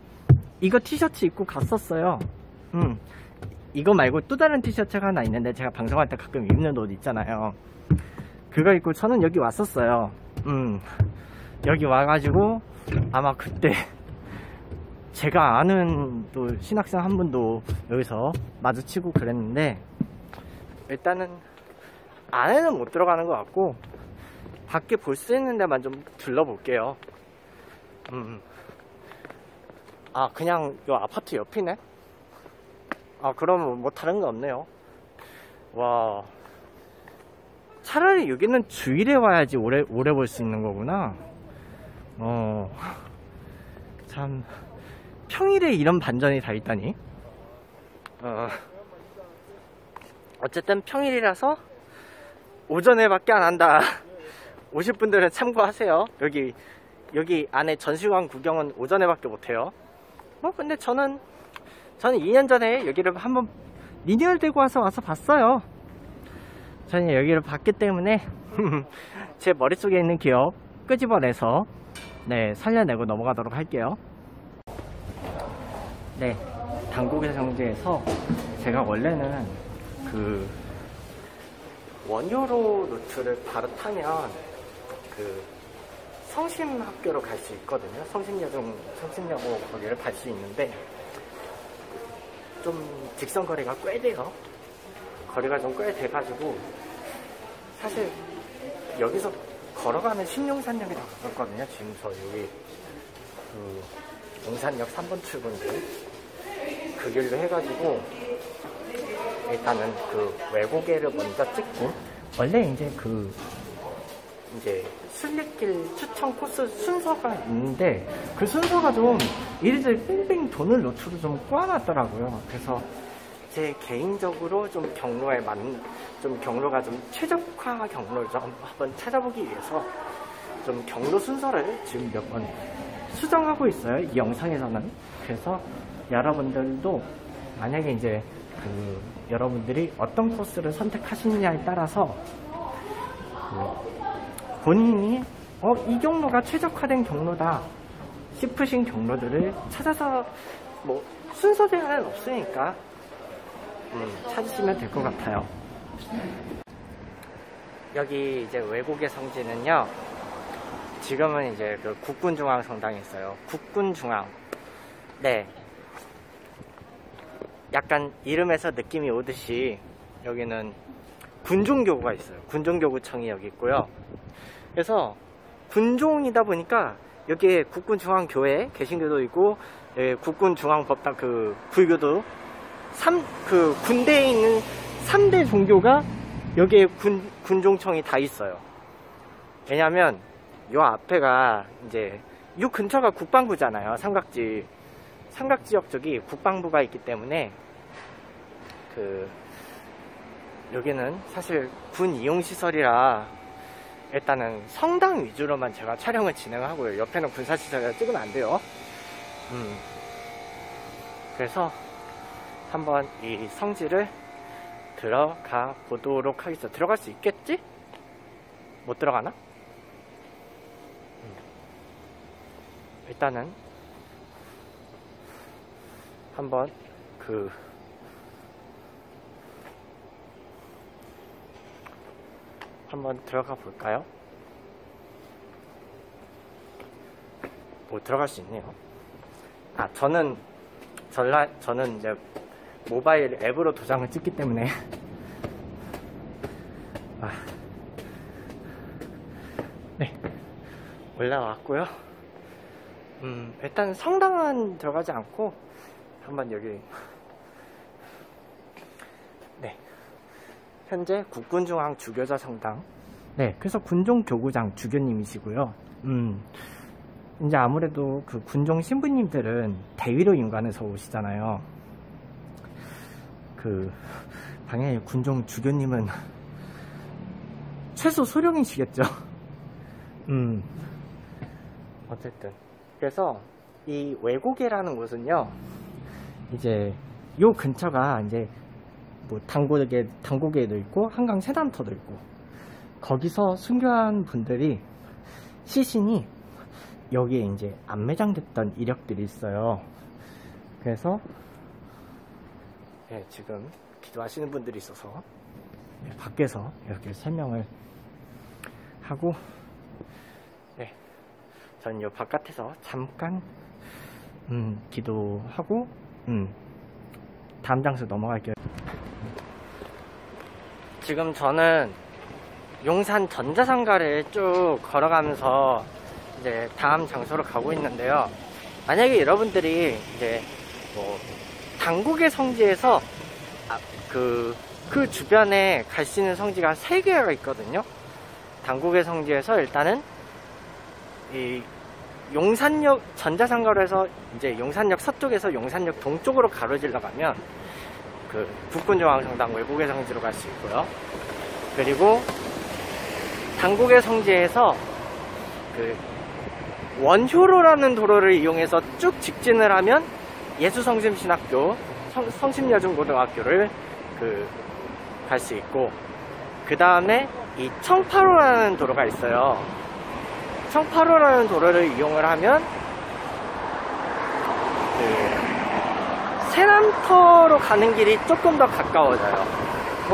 이거 티셔츠 입고 갔었어요. 이거 말고 또 다른 티셔츠가 하나 있는데, 제가 방송할 때 가끔 입는 옷 있잖아요. 그거 입고 저는 여기 왔었어요. 여기 와가지고 아마 그때 제가 아는 또 신학생 한 분도 여기서 마주치고 그랬는데, 일단은 안에는 못 들어가는 것 같고 밖에 볼 수 있는 데만 좀 둘러볼게요. 아, 그냥 요 아파트 옆이네. 아, 그럼 뭐 다른 거 없네요. 와, 차라리 여기는 주일에 와야지 오래 볼 수 있는 거구나. 참, 평일에 이런 반전이 다 있다니. 어쨌든 평일이라서 오전에 밖에 안 한다. 오실 분들은 참고하세요. 여기 안에 전시관 구경은 오전에 밖에 못해요. 뭐 근데 저는 2년 전에 여기를 한번 리뉴얼 되고 와서 봤어요. 저는 여기를 봤기 때문에 제 머릿속에 있는 기억 끄집어내서 네 살려내고 넘어가도록 할게요. 네, 당국의 성지에서 제가 원래는 그 원효로 루트를 바로 타면 그 성심학교로 갈 수 있거든요. 성심여고 거기를 갈 수 있는데 좀 직선 거리가 꽤 돼요. 거리가 좀 꽤 돼가지고 사실 여기서 걸어가면 신용산역이 더 가깝거든요. 지금 저 여기 그 용산역 3번 출구인데 그 길로 해가지고 일단은 그 외고개를 먼저 찍고, 원래 이제 순례길 추천 코스 순서가 있는데 그 순서가 좀 이리저리 빙빙 도는 루트로 좀 꼬아놨더라고요. 그래서 제 개인적으로 좀 경로에 맞는 좀 경로가 좀 최적화 경로를 좀 한번 찾아보기 위해서 좀 경로 순서를 지금 몇 번 수정하고 있어요, 이 영상에서는. 그래서 여러분들도 만약에 이제 그 여러분들이 어떤 코스를 선택하시느냐에 따라서 그 본인이 이 경로가 최적화된 경로다 싶으신 경로들을 찾아서, 뭐 순서 제한은 없으니까 찾으시면 될 것 같아요. 여기 이제 외국의 성지는요, 지금은 이제 그 국군중앙성당이 있어요. 국군중앙. 네, 약간 이름에서 느낌이 오듯이 여기는 군종교구가 있어요. 군종교구청이 여기 있고요. 그래서 군종이다 보니까 여기에 국군중앙교회 개신교도 있고, 국군중앙법당 그 불교도, 군대에 있는 3대 종교가 여기에 군종청이 다 있어요. 왜냐하면 요 앞에가 이제 요 근처가 국방부잖아요. 삼각지역 쪽이 국방부가 있기 때문에 여기는 사실 군 이용시설이라 일단은 성당 위주로만 제가 촬영을 진행하고요. 옆에는 군사시설이라 찍으면 안 돼요. 그래서 한번 이 성지를 들어가 보도록 하겠습니다. 들어갈 수 있겠지? 못 들어가나? 일단은 한번 한번 들어가 볼까요? 뭐 들어갈 수 있네요. 저는 이제 모바일 앱으로 도장을 찍기 때문에 네, 올라왔고요. 일단 성당은 들어가지 않고 한번 여기 네, 현재 국군중앙 주교자 성당. 네, 그래서 군종교구장 주교님이시고요. 이제 아무래도 그 군종 신부님들은 대위로 임관해서 오시잖아요. 당연히 군종 주교님은 최소 소령이시겠죠. 어쨌든 그래서 이 외고개라는 곳은요, 이제 요 근처가 이제 뭐 당고개도 있고 한강 세단터도 있고, 거기서 순교한 분들이 시신이 여기에 이제 안매장됐던 이력들이 있어요. 그래서 네, 지금 기도하시는 분들이 있어서 밖에서 이렇게 설명을 하고, 네, 저는 요 바깥에서 잠깐 기도하고 다음 장소 넘어갈게요. 지금 저는 용산 전자상가를 쭉 걸어가면서 이제 다음 장소로 가고 있는데요. 만약에 여러분들이 이제 뭐 당국의 성지에서 그 주변에 갈 수 있는 성지가 3개가 있거든요. 당국의 성지에서 일단은 이 용산역 전자상가로 해서 이제 용산역 서쪽에서 용산역 동쪽으로 가로질러 가면 그 국군중앙성당 외국의 성지로 갈 수 있고요. 그리고 당국의 성지에서 그 원효로라는 도로를 이용해서 쭉 직진을 하면 예수성심신학교, 성심여중고등학교를 갈 수 있고, 그 다음에 이 청파로라는 도로가 있어요. 청파로라는 도로를 이용을 하면 세남터로 가는 길이 조금 더 가까워져요.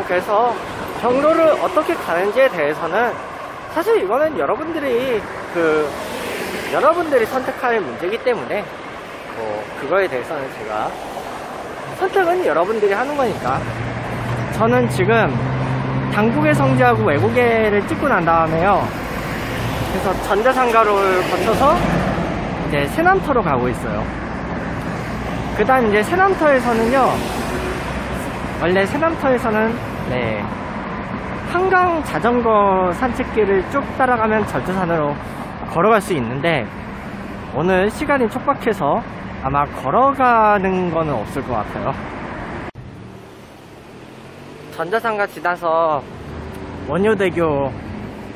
그래서 경로를 어떻게 가는지에 대해서는 사실 이거는 여러분들이 선택할 문제이기 때문에 그거에 대해서는 제가 선택은 여러분들이 하는 거니까. 저는 지금 당국의 성지하고 외국에를 찍고 난 다음에요, 그래서 전자상가로를 거쳐서 이제 세남터로 가고 있어요. 그다음 이제 세남터에서는요, 원래 세남터에서는 네, 한강 자전거 산책길을 쭉 따라가면 절제산으로 걸어갈 수 있는데, 오늘 시간이 촉박해서 아마 걸어가는 거는 없을 것 같아요. 전자상가 지나서 원효대교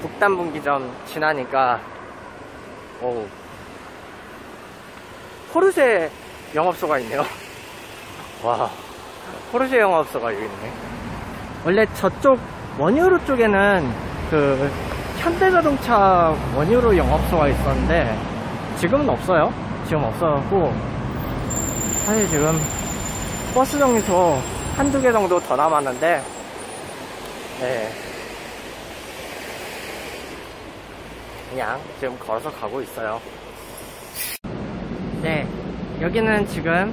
북단분기점 지나니까 포르쉐 영업소가 있네요. 와, 포르쉐 영업소가 여기 있네. 원래 저쪽 원효로 쪽에는 그 현대자동차 원효로 영업소가 있었는데 지금은 없어요. 지금 없어갖고 사실 지금 버스 정류소 한두 개 정도 더 남았는데, 네, 그냥 지금 걸어서 가고 있어요. 네, 여기는 지금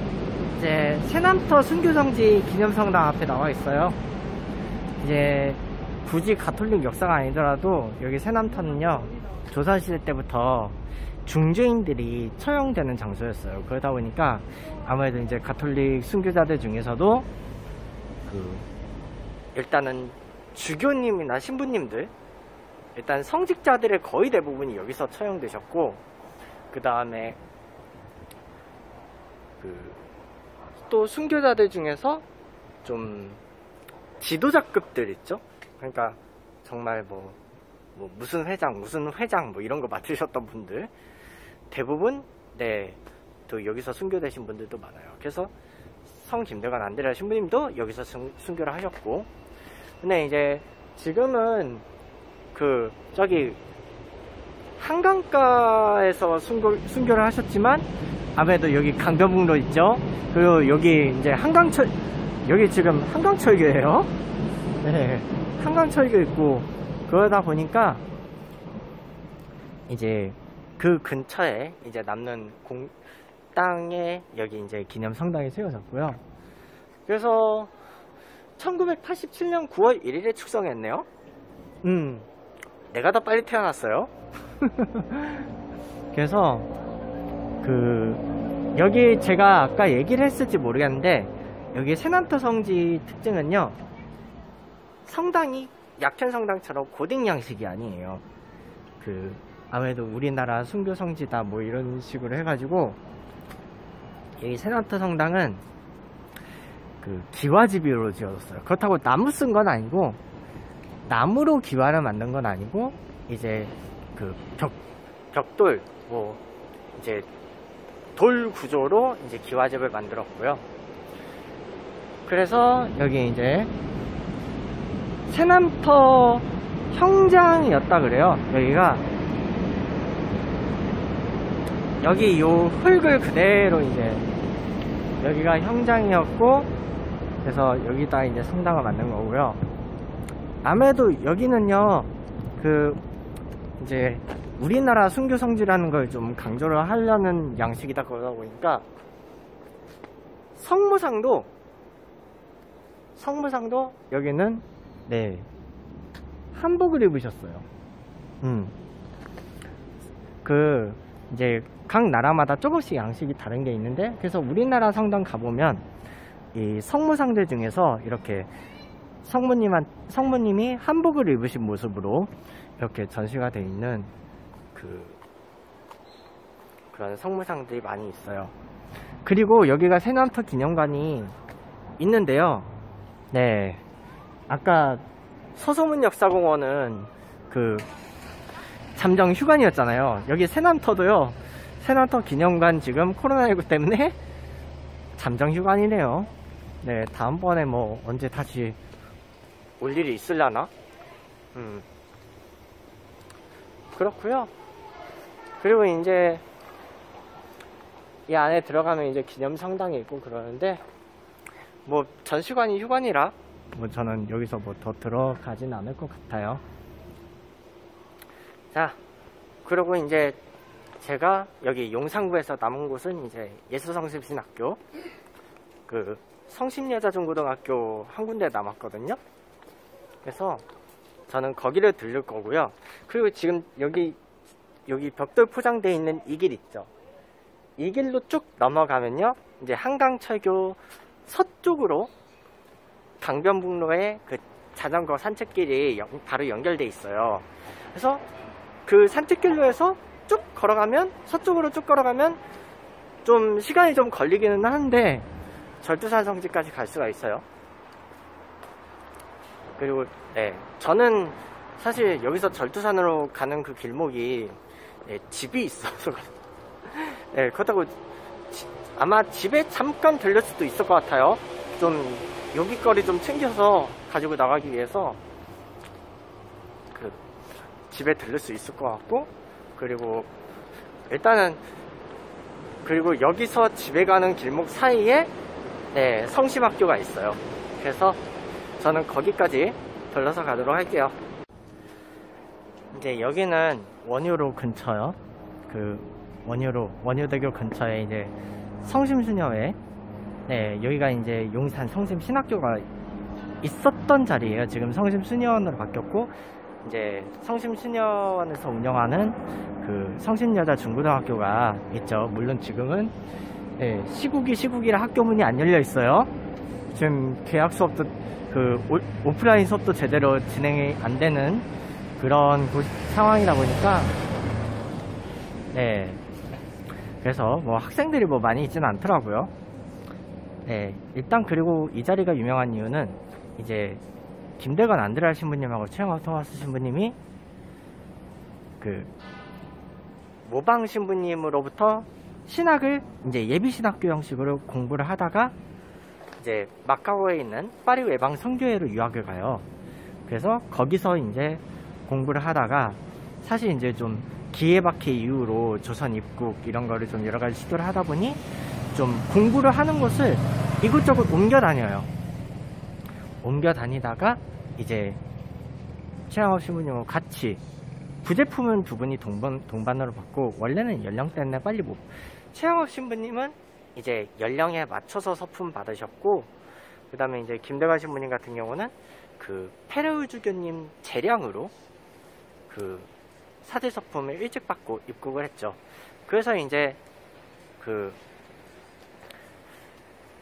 이제 세남터 순교성지 기념성당 앞에 나와 있어요. 이제 굳이 가톨릭 역사가 아니더라도 여기 새남터는요, 조선시대 때부터 중죄인들이 처형되는 장소였어요. 그러다 보니까 아무래도 이제 가톨릭 순교자들 중에서도 일단은 주교님이나 신부님들, 일단 성직자들의 거의 대부분이 여기서 처형되셨고, 그 다음에 또 순교자들 중에서 좀 지도자급들 있죠. 그러니까 정말 뭐 무슨 회장 뭐 이런 거 맡으셨던 분들 대부분 또 여기서 순교되신 분들도 많아요. 그래서 성 김대건 안드레아 신부님도 여기서 순교를 하셨고, 근데 이제 지금은 저기 한강가에서 순교를 하셨지만 아무래도 여기 강변북로 있죠. 그리고 여기 이제 여기 지금 한강철교예요. 네, 한강철교 있고, 그러다 보니까 이제 그 근처에 이제 남는 땅에 여기 이제 기념성당이 세워졌고요. 그래서 1987년 9월 1일에 축성했네요. 내가 더 빨리 태어났어요. 그래서 여기 제가 아까 얘기를 했을지 모르겠는데, 여기 새남터 성지 특징은요, 성당이 약현성당처럼 고딕 양식이 아니에요. 아무래도 우리나라 순교 성지다 뭐 이런 식으로 해가지고, 여기 새남터 성당은 기와집으로 지어졌어요. 그렇다고 나무 쓴 건 아니고, 나무로 기와를 만든 건 아니고, 이제 벽돌 뭐 이제 돌 구조로 이제 기와집을 만들었고요. 그래서 여기 이제 새남터 형장이었다 그래요. 여기 요 흙을 그대로 이제 여기가 형장이었고, 그래서 여기다 이제 성당을 만든 거고요. 아무래도 여기는요, 이제 우리나라 순교 성지라는 걸 좀 강조를 하려는 양식이다. 그러다 보니까 성무상도 여기는 한복을 입으셨어요. 이제 각 나라마다 조금씩 양식이 다른 게 있는데, 그래서 우리나라 성당 가보면 이 성무상들 중에서 이렇게 성모님이 한복을 입으신 모습으로 이렇게 전시가 되어 있는 그런 성무상들이 많이 있어요. 그리고 여기가 새남터 기념관이 있는데요. 아까 서소문 역사공원은 잠정 휴관이었잖아요. 여기 새남터도요, 새남터 기념관 지금 코로나19 때문에 잠정 휴관이네요. 다음번에 언제 다시 올 일이 있으려나? 그렇고요. 그리고 이제 이 안에 들어가면 이제 기념성당이 있고 그러는데, 전시관이 휴관이라 저는 여기서 더 들어가진 않을 것 같아요. 자, 그리고 이제 제가 여기 용산구에서 남은 곳은 이제 예수성심신학교, 성심여자중고등학교 한 군데 남았거든요. 그래서 저는 거기를 들를 거고요. 그리고 지금 여기 벽돌 포장되어 있는 이 길 있죠. 이 길로 쭉 넘어가면요, 이제 한강철교 서쪽으로 강변북로의 자전거 산책길이 바로 연결돼 있어요. 그래서 산책길로 해서 쭉 걸어가면, 서쪽으로 쭉 걸어가면 좀 시간이 좀 걸리기는 하는데 절두산 성지까지 갈 수가 있어요. 그리고 저는 사실 여기서 절두산으로 가는 그 길목이 집이 있어서 그렇다고 아마 집에 잠깐 들릴 수도 있을 것 같아요. 좀 요깃거리 좀 챙겨서 가지고 나가기 위해서 집에 들릴 수 있을 것 같고, 그리고 여기서 집에 가는 길목 사이에 성심학교가 있어요. 그래서 저는 거기까지 들러서 가도록 할게요. 이제 여기는 원효로 근처요. 원효대교 근처에 이제 성심수녀회, 여기가 이제 용산 성심신학교가 있었던 자리예요. 지금 성심수녀원으로 바뀌었고, 이제 성심수녀원에서 운영하는 그 성심여자중고등학교가 있죠. 물론 지금은 예, 시국이라 학교 문이 안 열려 있어요. 지금 계약 수업도 그 오프라인 수업도 제대로 진행이 안 되는 그런 상황이다 보니까 네, 그래서 뭐 학생들이 뭐 많이 있지는 않더라고요. 네, 일단 그리고 이 자리가 유명한 이유는 이제 김대건 안드레아 신부님하고 최영학 토마스 신부님이 그 모방 신부님으로부터 신학을 이제 예비신학교 형식으로 공부를 하다가 이제 마카오에 있는 파리 외방 선교회로 유학을 가요. 그래서 거기서 이제 공부를 하다가 사실 이제 좀 기에박해 이후로 조선 입국 이런 거를 좀 여러 가지 시도를 하다 보니 좀 공부를 하는 곳을 이곳저곳 옮겨 다녀요. 옮겨 다니다가 이제 최양업 신부님하고 같이 부제품은 두 분이 동반으로 받고 원래는 연령 때문에 빨리 못 최양업 신부님은 이제 연령에 맞춰서 서품 받으셨고, 그 다음에 이제 김대관 신부님 같은 경우는 그 페레우 주교님 재량으로 그 사제 서품을 일찍 받고 입국을 했죠. 그래서 이제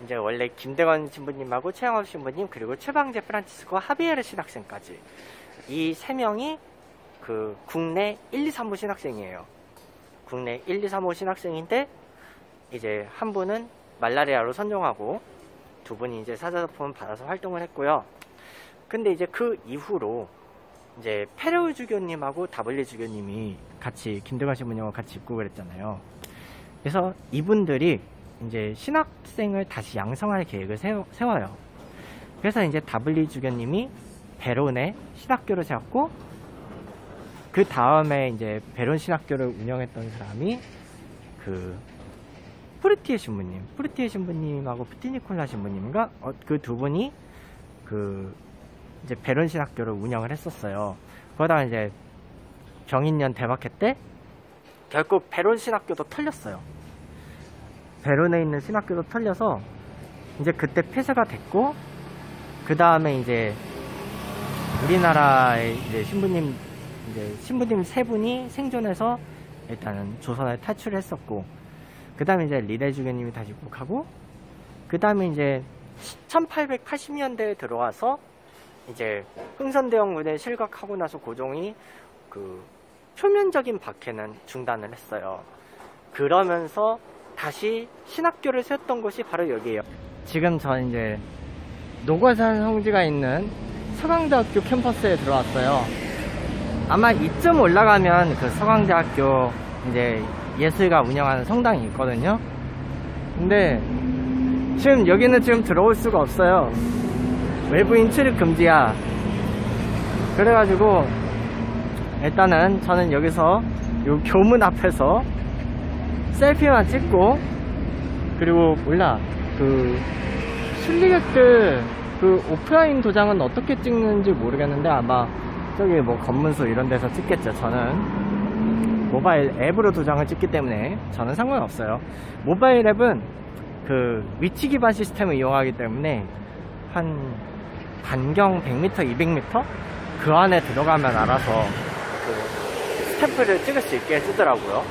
이제 원래 김대건 신부님하고 최영업 신부님 그리고 최방제 프란치스코 하비에르 신학생까지 이 세 명이 그 국내 1, 2, 3호 신학생이에요. 국내 1, 2, 3호 신학생인데 이제 한 분은 말라리아로 선정하고 두 분이 이제 사제 서품을 받아서 활동을 했고요. 근데 이제 그 이후로 이제 페레우 주교님하고 다블리 주교님이 같이 김대관 신부님하고 같이 입국을 했잖아요. 그래서 이분들이 이제 신학생을 다시 양성할 계획을 세워요. 그래서 이제 다블리 주교님이 베론에 신학교를 세웠고, 그 다음에 이제 베론 신학교를 운영했던 사람이 그 프르티에 신부님하고 프티니콜라 신부님과 그 두 분이 그 이제 베론 신학교를 운영을 했었어요. 그러다가 이제 병인년 대박회 때 결국 베론 신학교도 털렸어요. 베론에 있는 신학교도 털려서 이제 그때 폐쇄가 됐고, 그 다음에 이제 우리나라의 이제 신부님 세 분이 생존해서 일단은 조선을 탈출했었고, 그 다음에 이제 리대 주교님이 다시 입국하고, 그 다음에 이제 1880년대에 들어와서 이제 흥선대원군에 실각하고 나서 고종이 그 표면적인 박해는 중단을 했어요. 그러면서 다시 신학교를 세웠던 곳이 바로 여기예요. 지금 저 이제 노과산 성지가 있는 서강대학교 캠퍼스에 들어왔어요. 아마 이쯤 올라가면 그 서강대학교 이제 예술가 운영하는 성당이 있거든요. 근데 지금 여기는 지금 들어올 수가 없어요. 외부인 출입 금지야. 그래가지고 일단은 저는 여기서 요 교문 앞에서 셀피만 찍고, 그리고 몰라 그 순례객들 그 오프라인 도장은 어떻게 찍는지 모르겠는데 아마 저기 뭐 검문소 이런 데서 찍겠죠. 저는 모바일 앱으로 도장을 찍기 때문에 저는 상관없어요. 모바일 앱은 그 위치 기반 시스템을 이용하기 때문에 한 반경 100m, 200m? 그 안에 들어가면 알아서 그 스탬프를 찍을 수 있게 해주더라고요.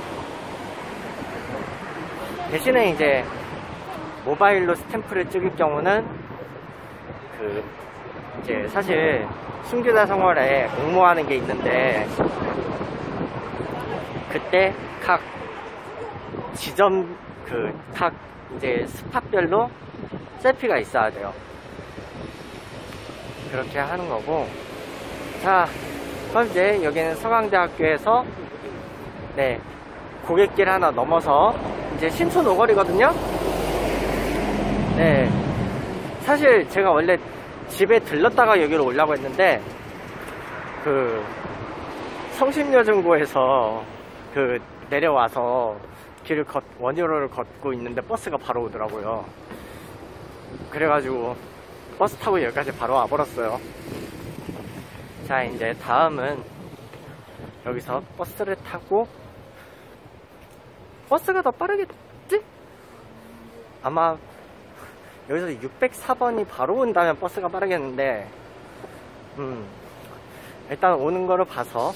대신에 이제 모바일로 스탬프를 찍을 경우는 그 이제 사실 순교자 성월에 응모하는 게 있는데 그때 각 지점 그 각 이제 스팟별로 셀피가 있어야 돼요. 그렇게 하는 거고. 자, 그럼 이제 여기는 서강대학교에서 네 고객길 하나 넘어서 이제 신촌 오거리거든요. 네, 사실 제가 원래 집에 들렀다가 여기로 오려고 했는데 그 성심여중고에서 그 내려와서 길을 원효로를 걷고 있는데 버스가 바로 오더라고요. 그래가지고 버스 타고 여기까지 바로 와버렸어요. 자, 이제 다음은 여기서 버스를 타고, 버스가 더 빠르겠지? 아마 여기서 604번이 바로 온다면 버스가 빠르겠는데 일단 오는 거를 봐서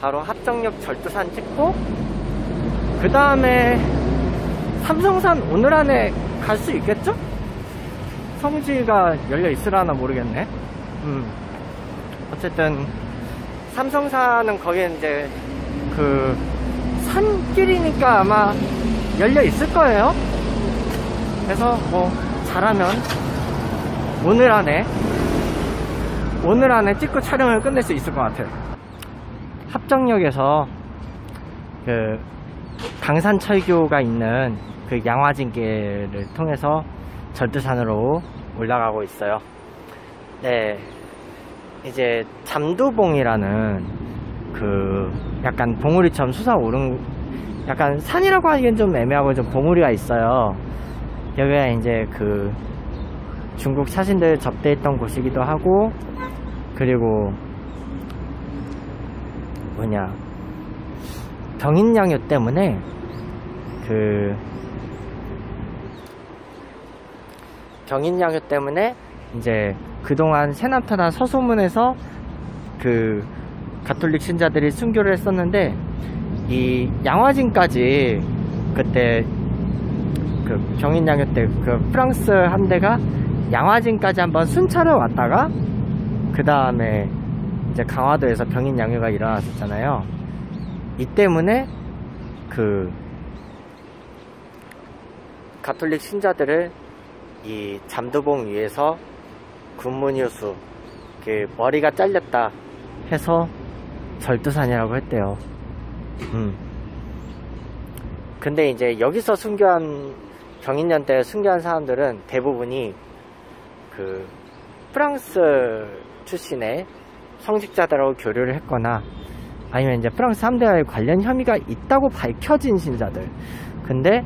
바로 합정역 절도산 찍고 그 다음에 삼성산 오늘 안에 갈 수 있겠죠? 성지가 열려 있으려나 모르겠네. 어쨌든 삼성산은 거기에 이제 그 산길이니까 아마 열려 있을 거예요. 그래서 뭐 잘하면 오늘 안에 찍고 촬영을 끝낼 수 있을 것 같아요. 합정역에서 그 강산철교가 있는 그 양화진길을 통해서 절도산으로 올라가고 있어요. 네, 이제 잠두봉이라는 그 약간 봉우리처럼 솟아오른 약간 산이라고 하기엔 좀 애매하고 좀 봉우리가 있어요. 여기가 이제 그 중국 사신들 접대했던 곳이기도 하고, 그리고 뭐냐 병인양요 때문에 이제 그동안 새남터나 서소문에서 그 가톨릭 신자들이 순교를 했었는데, 이 양화진까지 그때 그 병인양요 때 그 프랑스 함대가 양화진까지 한번 순찰을 왔다가 그 다음에 이제 강화도에서 병인양요가 일어났었잖아요. 이 때문에 그 가톨릭 신자들을 이 잠두봉 위에서 군문휴수 그 머리가 잘렸다 해서 절도산이라고 했대요. 근데 이제 여기서 순교한 병인년 때 순교한 사람들은 대부분이 그 프랑스 출신의 성직자들하고 교류를 했거나 아니면 이제 프랑스 3대와의 관련 혐의가 있다고 밝혀진 신자들. 근데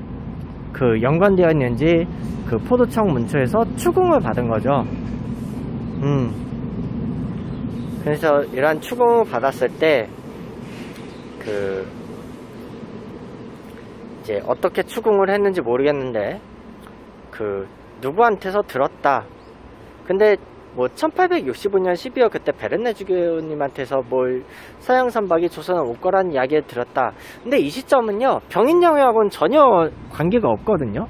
그 연관되었는지 그 포도청 문초에서 추궁을 받은 거죠. 그래서 이러한 추궁을 받았을 때 그 이제 어떻게 추궁을 했는지 모르겠는데 그 누구한테서 들었다. 근데 뭐 1865년 12월 그때 베렌네 주교님한테서 뭘 서양 선박이 조선을 올 거라는 이야기를 들었다. 근데 이 시점은요 병인양요하고는 전혀 관계가 없거든요.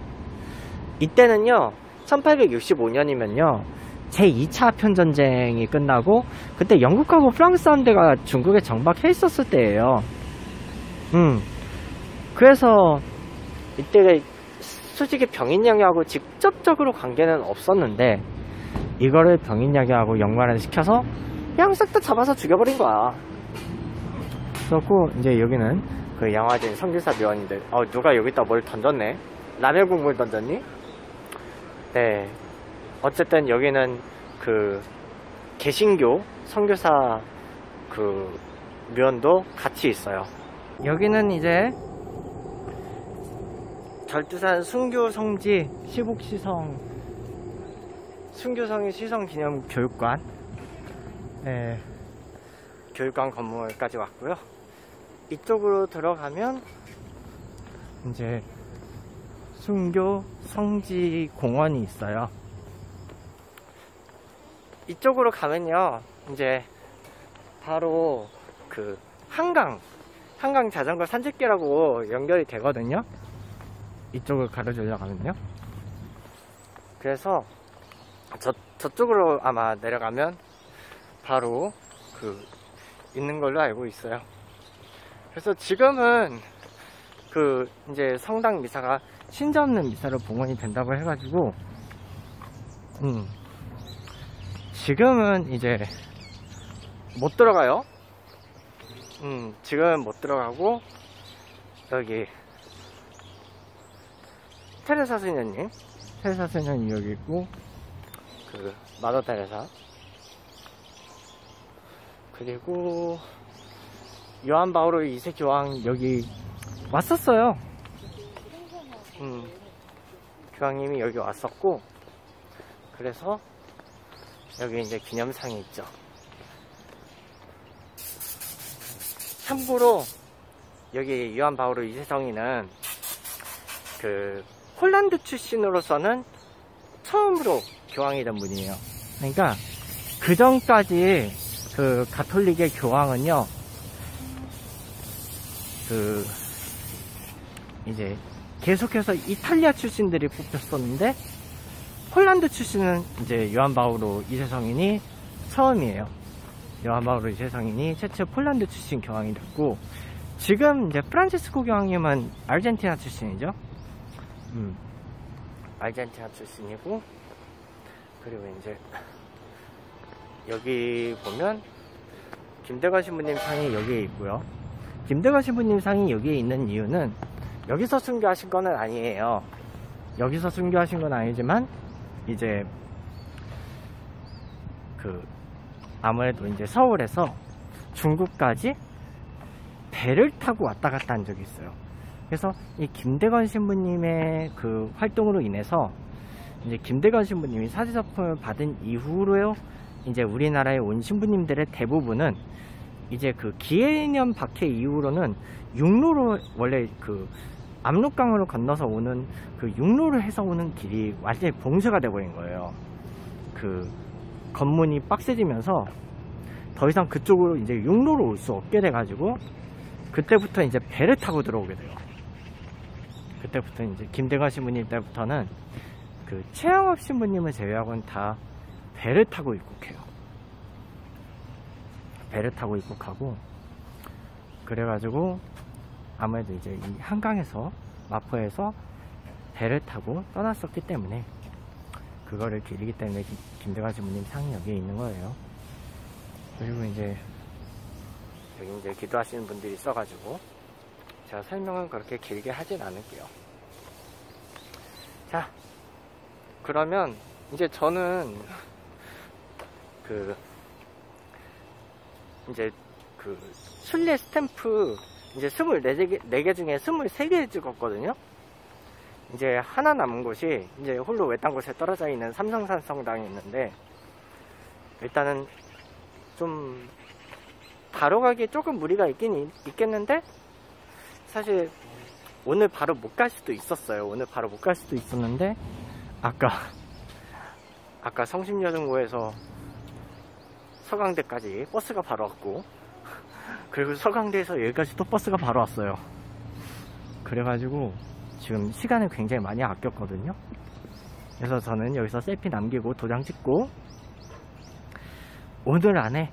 이때는요 1865년이면요 제2차 아편전쟁이 끝나고 그때 영국하고 프랑스 함대가 중국에 정박해 있었을 때예요. 그래서 이때 솔직히 병인양요하고 직접적으로 관계는 없었는데 이거를 병인양요하고 연관을 시켜서 그냥 싹 다 잡아서 죽여버린 거야. 그렇고 이제 여기는 그 양화진 성길사 묘원인데 누가 여기다 뭘 던졌네? 라면 국물 던졌니? 네, 어쨌든 여기는 그 개신교 선교사 그 묘원도 같이 있어요. 여기는 이제 절도산 순교 성지 시복시성 순교성의 시성기념교육관, 교육관 건물까지 왔고요. 이쪽으로 들어가면 이제 순교성지 공원이 있어요. 이쪽으로 가면요 이제 바로 그 한강 자전거 산책길하고 연결이 되거든요. 이쪽을 가로질러 가면요. 그래서 저쪽으로 아마 내려가면 바로 그 있는 걸로 알고 있어요. 그래서 지금은 그 이제 성당 미사가 신자 없는 미사로 봉헌이 된다고 해가지고 지금은 이제 못 들어가요. 지금은 못 들어가고 여기 테레사 소녀님 여기 있고 그 마더 테레사 그리고 요한 바오로 2세 교황 여기 왔었어요. 교황님이 여기 왔었고 그래서 여기 이제 기념상이 있죠. 참고로 여기 요한 바오로 2세 성인은 그 폴란드 출신으로서는 처음으로 교황이 된 분이에요. 그러니까 그 전까지 그 가톨릭의 교황은요, 그 이제 계속해서 이탈리아 출신들이 뽑혔었는데 폴란드 출신은 이제 요한 바오로 2세 성인이 처음이에요. 요한 바오로 2세 성인이 최초 폴란드 출신 교황이 됐고, 지금 이제 프란치스코 교황님은 아르헨티나 출신이죠. 아르헨티나 출신이고, 그리고 이제 여기 보면 김대건 신부님 상이 여기에 있고요. 김대건 신부님 상이 여기에 있는 이유는 여기서 순교하신 건 아니에요. 여기서 순교하신 건 아니지만 이제 그 아무래도 이제 서울에서 중국까지 배를 타고 왔다 갔다 한 적이 있어요. 그래서 이 김대건 신부님의 그 활동으로 인해서 이제 김대건 신부님이 사제서품을 받은 이후로요, 이제 우리나라에 온 신부님들의 대부분은 이제 그 기해년 박해 이후로는 육로로, 원래 그 압록강으로 건너서 오는 그 육로를 해서 오는 길이 완전히 봉쇄가 되어버린 거예요. 그 검문이 빡세지면서 더 이상 그쪽으로 이제 육로로 올 수 없게 돼가지고 그때부터 이제 배를 타고 들어오게 돼요. 그때부터 이제 김대건 신부님 때부터는 그 최영업 신부님을 제외하고는 다 배를 타고 입국해요. 배를 타고 입국하고, 그래가지고 아무래도 이제 이 한강에서, 마포에서 배를 타고 떠났었기 때문에, 그거를 기리기 때문에 김대건 신부님 상이 여기에 있는 거예요. 그리고 이제 여기 이제 기도하시는 분들이 있어가지고 제가 설명은 그렇게 길게 하진 않을게요. 자, 그러면 이제 저는 그 이제 그 순례 스탬프 이제 24개 중에 23개 찍었거든요. 이제 하나 남은 곳이 이제 홀로 외딴 곳에 떨어져 있는 삼성산 성당이 있는데, 일단은 좀 바로 가기에 조금 무리가 있긴 있겠는데, 사실 오늘 바로 못 갈 수도 있었어요. 오늘 바로 못 갈 수도 있었는데, 아까 성심여중고에서 서강대까지 버스가 바로 왔고, 그리고 서강대에서 여기까지 또 버스가 바로 왔어요. 그래가지고 지금 시간을 굉장히 많이 아꼈거든요. 그래서 저는 여기서 셀피 남기고 도장 찍고 오늘 안에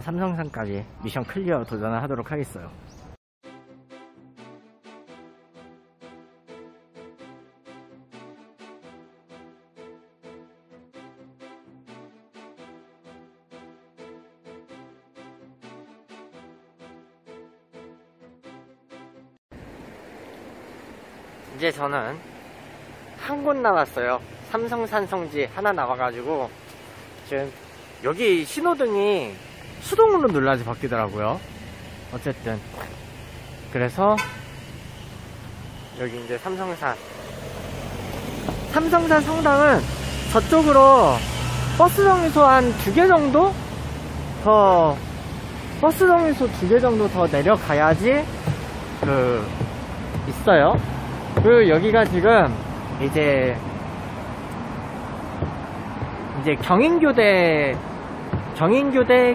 삼성산까지 미션 클리어 도전을 하도록 하겠어요. 이제 저는 한 곳 남았어요. 삼성산 성지 하나 남아가지고, 지금 여기 신호등이 수동으로 눌러야지 바뀌더라고요. 어쨌든 그래서 여기 이제 삼성산 성당은 저쪽으로 버스 정류소 한 2개 정도 더, 버스 정류소 2개 정도 더 내려가야지 그 있어요. 그 여기가 지금 이제 경인교대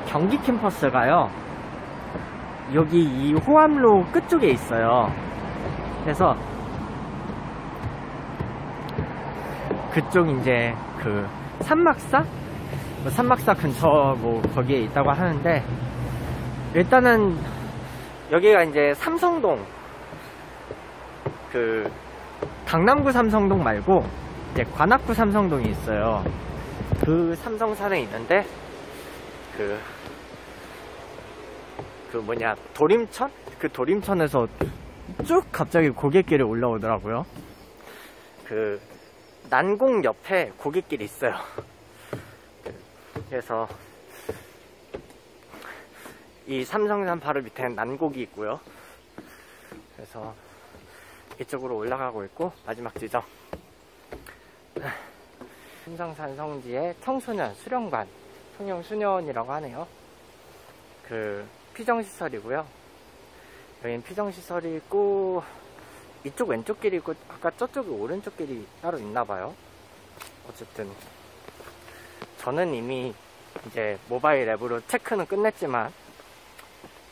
경기 캠퍼스가요, 여기 이 호암로 끝쪽에 있어요. 그래서 그쪽 이제 그 산막사 근처 뭐 거기에 있다고 하는데, 일단은 여기가 이제 삼성동, 그 강남구 삼성동 말고 이제 관악구 삼성동이 있어요. 그 삼성산에 있는데 그 뭐냐, 도림천? 그 도림천에서 쭉 갑자기 고갯길이 올라오더라고요. 그 난공 옆에 고갯길이 있어요. 그래서 이 삼성산 바로 밑에는 난곡이 있고요. 그래서 이쪽으로 올라가고 있고, 마지막 지점 삼성산 성지의 청소년 수련관, 청룡수련이라고 하네요. 그 피정시설이고요. 여긴 피정시설이 있고, 이쪽 왼쪽 길이 있고, 아까 저쪽이 오른쪽 길이 따로 있나봐요. 어쨌든 저는 이미 이제 모바일 앱으로 체크는 끝냈지만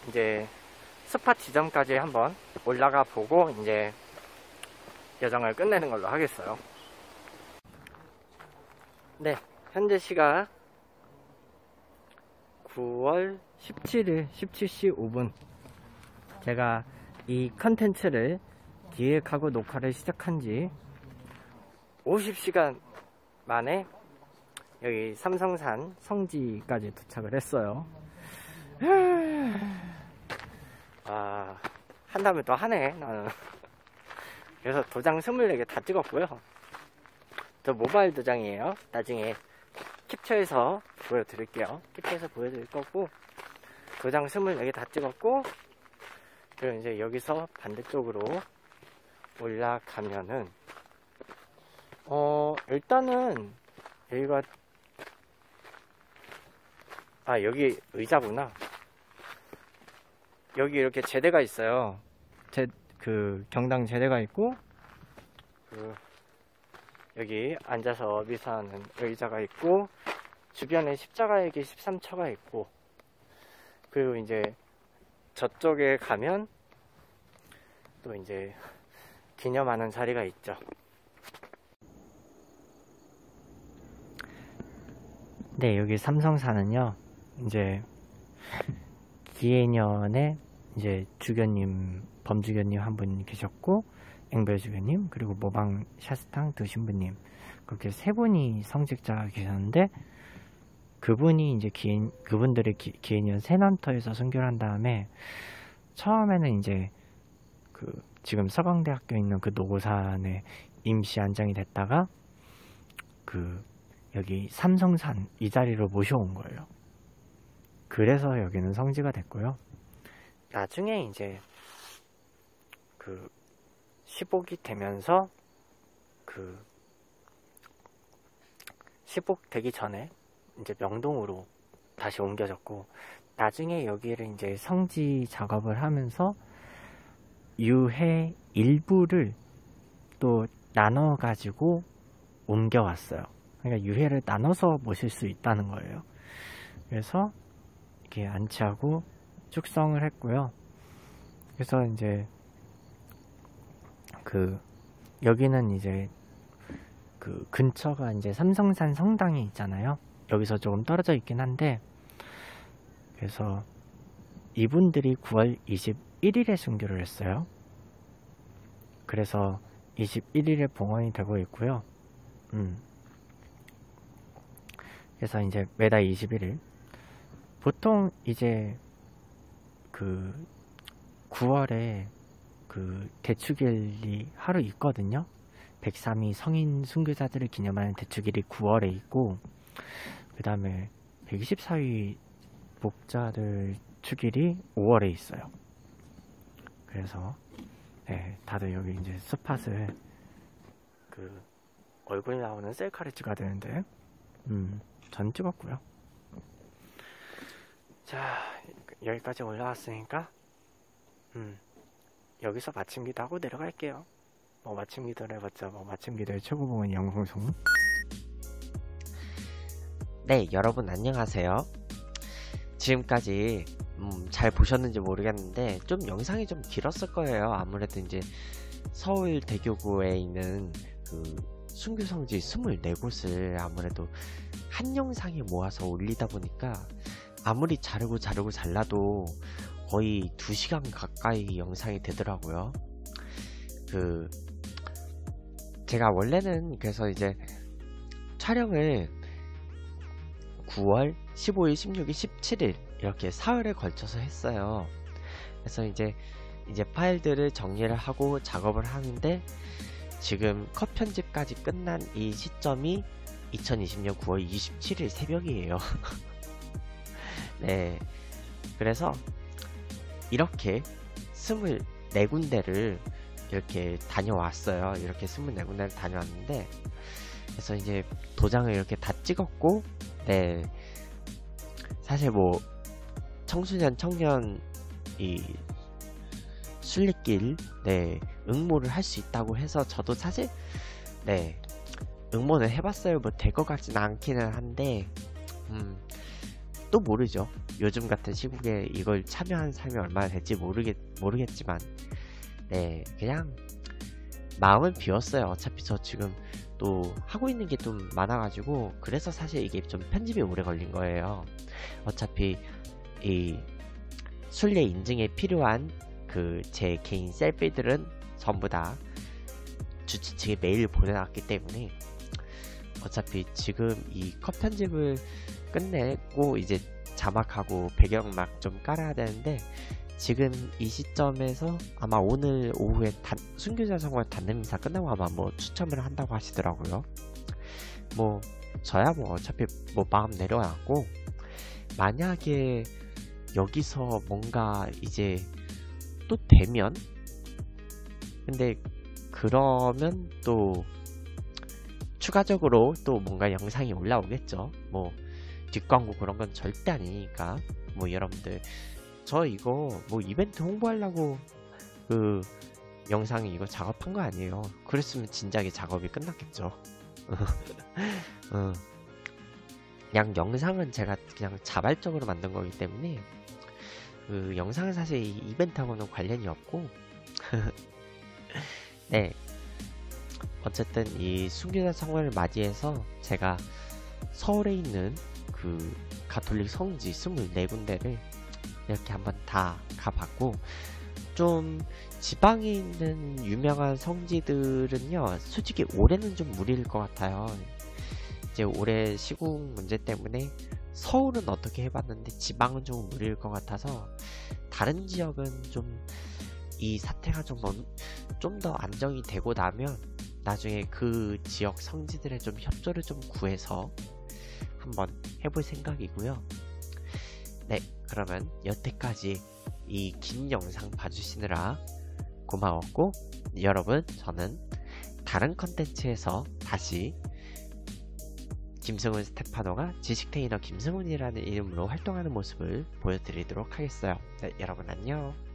이제 스팟 지점까지 한번 올라가 보고 이제 여정을 끝내는 걸로 하겠어요. 네, 현재 시각 9월 17일 17시 5분. 제가 이 컨텐츠를 기획하고 녹화를 시작한 지 50시간 만에 여기 삼성산 성지까지 도착을 했어요. 아, 한다면 또 하네 나는. 그래서 도장 24개 다 찍었고요. 저 모바일 도장이에요. 나중에 캡처해서 보여드릴게요. 캡처해서 보여드릴 거고, 도장 24개 다 찍었고, 그리고 이제 여기서 반대쪽으로 올라가면은 일단은 여기가, 아, 여기 의자구나. 여기 이렇게 제대가 있어요. 경당 제대가 있고, 여기 앉아서 미사하는 의자가 있고, 주변에 십자가에게 13처가 있고, 그리고 이제 저쪽에 가면 또 이제 기념하는 자리가 있죠. 네, 여기 삼성사는요, 이제 기해년에 이제 주교님, 범주교님 한 분 계셨고, 앵별주교님, 그리고 모방 샤스탕 두 신부님, 그렇게 세 분이 성직자가 계셨는데, 그분이 이제 그분들의 기해년 세남터에서 선교를 한 다음에, 처음에는 이제 그 지금 서강대학교에 있는 그 노고산에 임시 안장이 됐다가 그 여기 삼성산 이 자리로 모셔온 거예요. 그래서 여기는 성지가 됐고요. 나중에 이제 그 10옥이 되면서, 그 10옥 되기 전에 이제 명동으로 다시 옮겨졌고, 나중에 여기를 이제 성지 작업을 하면서 유해 일부를 또 나눠 가지고 옮겨왔어요. 그러니까 유해를 나눠서 모실 수 있다는 거예요. 그래서 이렇게 안치하고 축성을 했고요. 그래서 이제 그 여기는 이제 그 근처가 이제 삼성산 성당이 있잖아요. 여기서 조금 떨어져 있긴 한데, 그래서 이분들이 9월 21일에 순교를 했어요. 그래서 21일에 봉헌이 되고 있고요. 그래서 이제 매달 21일, 보통 이제 그 9월에 그 대축일이 하루 있거든요. 103이 성인 순교자들을 기념하는 대축일이 9월에 있고, 그 다음에 124위 목자들 축일이 5월에 있어요. 그래서 네, 다들 여기 이제 스팟을 그 얼굴이 나오는 셀카를 찍어야 되는데 전 찍었고요. 자, 여기까지 올라왔으니까 여기서 마침기도 하고 내려갈게요. 뭐 마침기도를 해봤자 뭐 마침기도의 최고봉은 영성소문. 네, 여러분 안녕하세요. 지금까지 잘 보셨는지 모르겠는데 좀 영상이 좀 길었을 거예요. 아무래도 이제 서울 대교구에 있는 그 순교성지 24곳을 아무래도 한 영상에 모아서 올리다 보니까, 아무리 자르고 잘라도 거의 2시간 가까이 영상이 되더라고요. 그 제가 원래는 그래서 이제 촬영을 9월 15일, 16일, 17일 이렇게 사흘에 걸쳐서 했어요. 그래서 이제 파일들을 정리를 하고 작업을 하는데, 지금 컷 편집까지 끝난 이 시점이 2020년 9월 27일 새벽이에요. 네, 그래서 이렇게 24군데를 이렇게 다녀왔어요. 이렇게 24군데를 다녀왔는데, 그래서 이제 도장을 이렇게 다 찍었고, 네, 사실 뭐 청소년 청년 이 순례길, 네, 응모를 할 수 있다고 해서 저도 사실, 네, 응모는 해봤어요. 뭐 될 것 같진 않기는 한데 또 모르죠. 요즘 같은 시국에 이걸 참여한 사람이 얼마나 될지 모르겠지만 네, 그냥 마음은 비웠어요. 어차피 저 지금 또 하고 있는 게 좀 많아가지고, 그래서 사실 이게 좀 편집이 오래 걸린 거예요. 어차피 이 순례 인증에 필요한 그 제 개인 셀피들은 전부 다 주최 측에 메일 보내놨기 때문에 어차피 지금 이 컷 편집을 끝내고 이제 자막하고 배경막 좀 깔아야 되는데, 지금 이 시점에서 아마 오늘 오후에 순교자 성원 단념미사 끝나고 아마 뭐 추첨을 한다고 하시더라고요. 뭐 저야 뭐 어차피 뭐 마음 내려놨고, 만약에 여기서 뭔가 이제 또 되면, 근데 그러면 또 추가적으로 또 뭔가 영상이 올라오겠죠. 뭐 뒷광고 그런 건 절대 아니니까. 뭐 여러분들 저 이거 뭐 이벤트 홍보하려고 그 영상 이거 작업한 거 아니에요. 그랬으면 진작에 작업이 끝났겠죠. 그냥 영상은 제가 그냥 자발적으로 만든 거기 때문에 그 영상은 사실 이벤트하고는 관련이 없고 네, 어쨌든 이 순교자 성원을 맞이해서 제가 서울에 있는 그 가톨릭 성지 24군데를 이렇게 한번 다 가봤고, 좀 지방에 있는 유명한 성지들은요 솔직히 올해는 좀 무리일 것 같아요. 이제 올해 시국 문제 때문에 서울은 어떻게 해봤는데 지방은 좀 무리일 것 같아서 다른 지역은 좀 이 사태가 좀 더 안정이 되고 나면 나중에 그 지역 성지들의 좀 협조를 좀 구해서 한번 해볼 생각이고요. 네, 그러면 여태까지 이 긴 영상 봐주시느라 고마웠고, 여러분 저는 다른 컨텐츠에서 다시 김승훈 스테파노가 지식테이너 김승훈이라는 이름으로 활동하는 모습을 보여드리도록 하겠어요. 네, 여러분 안녕.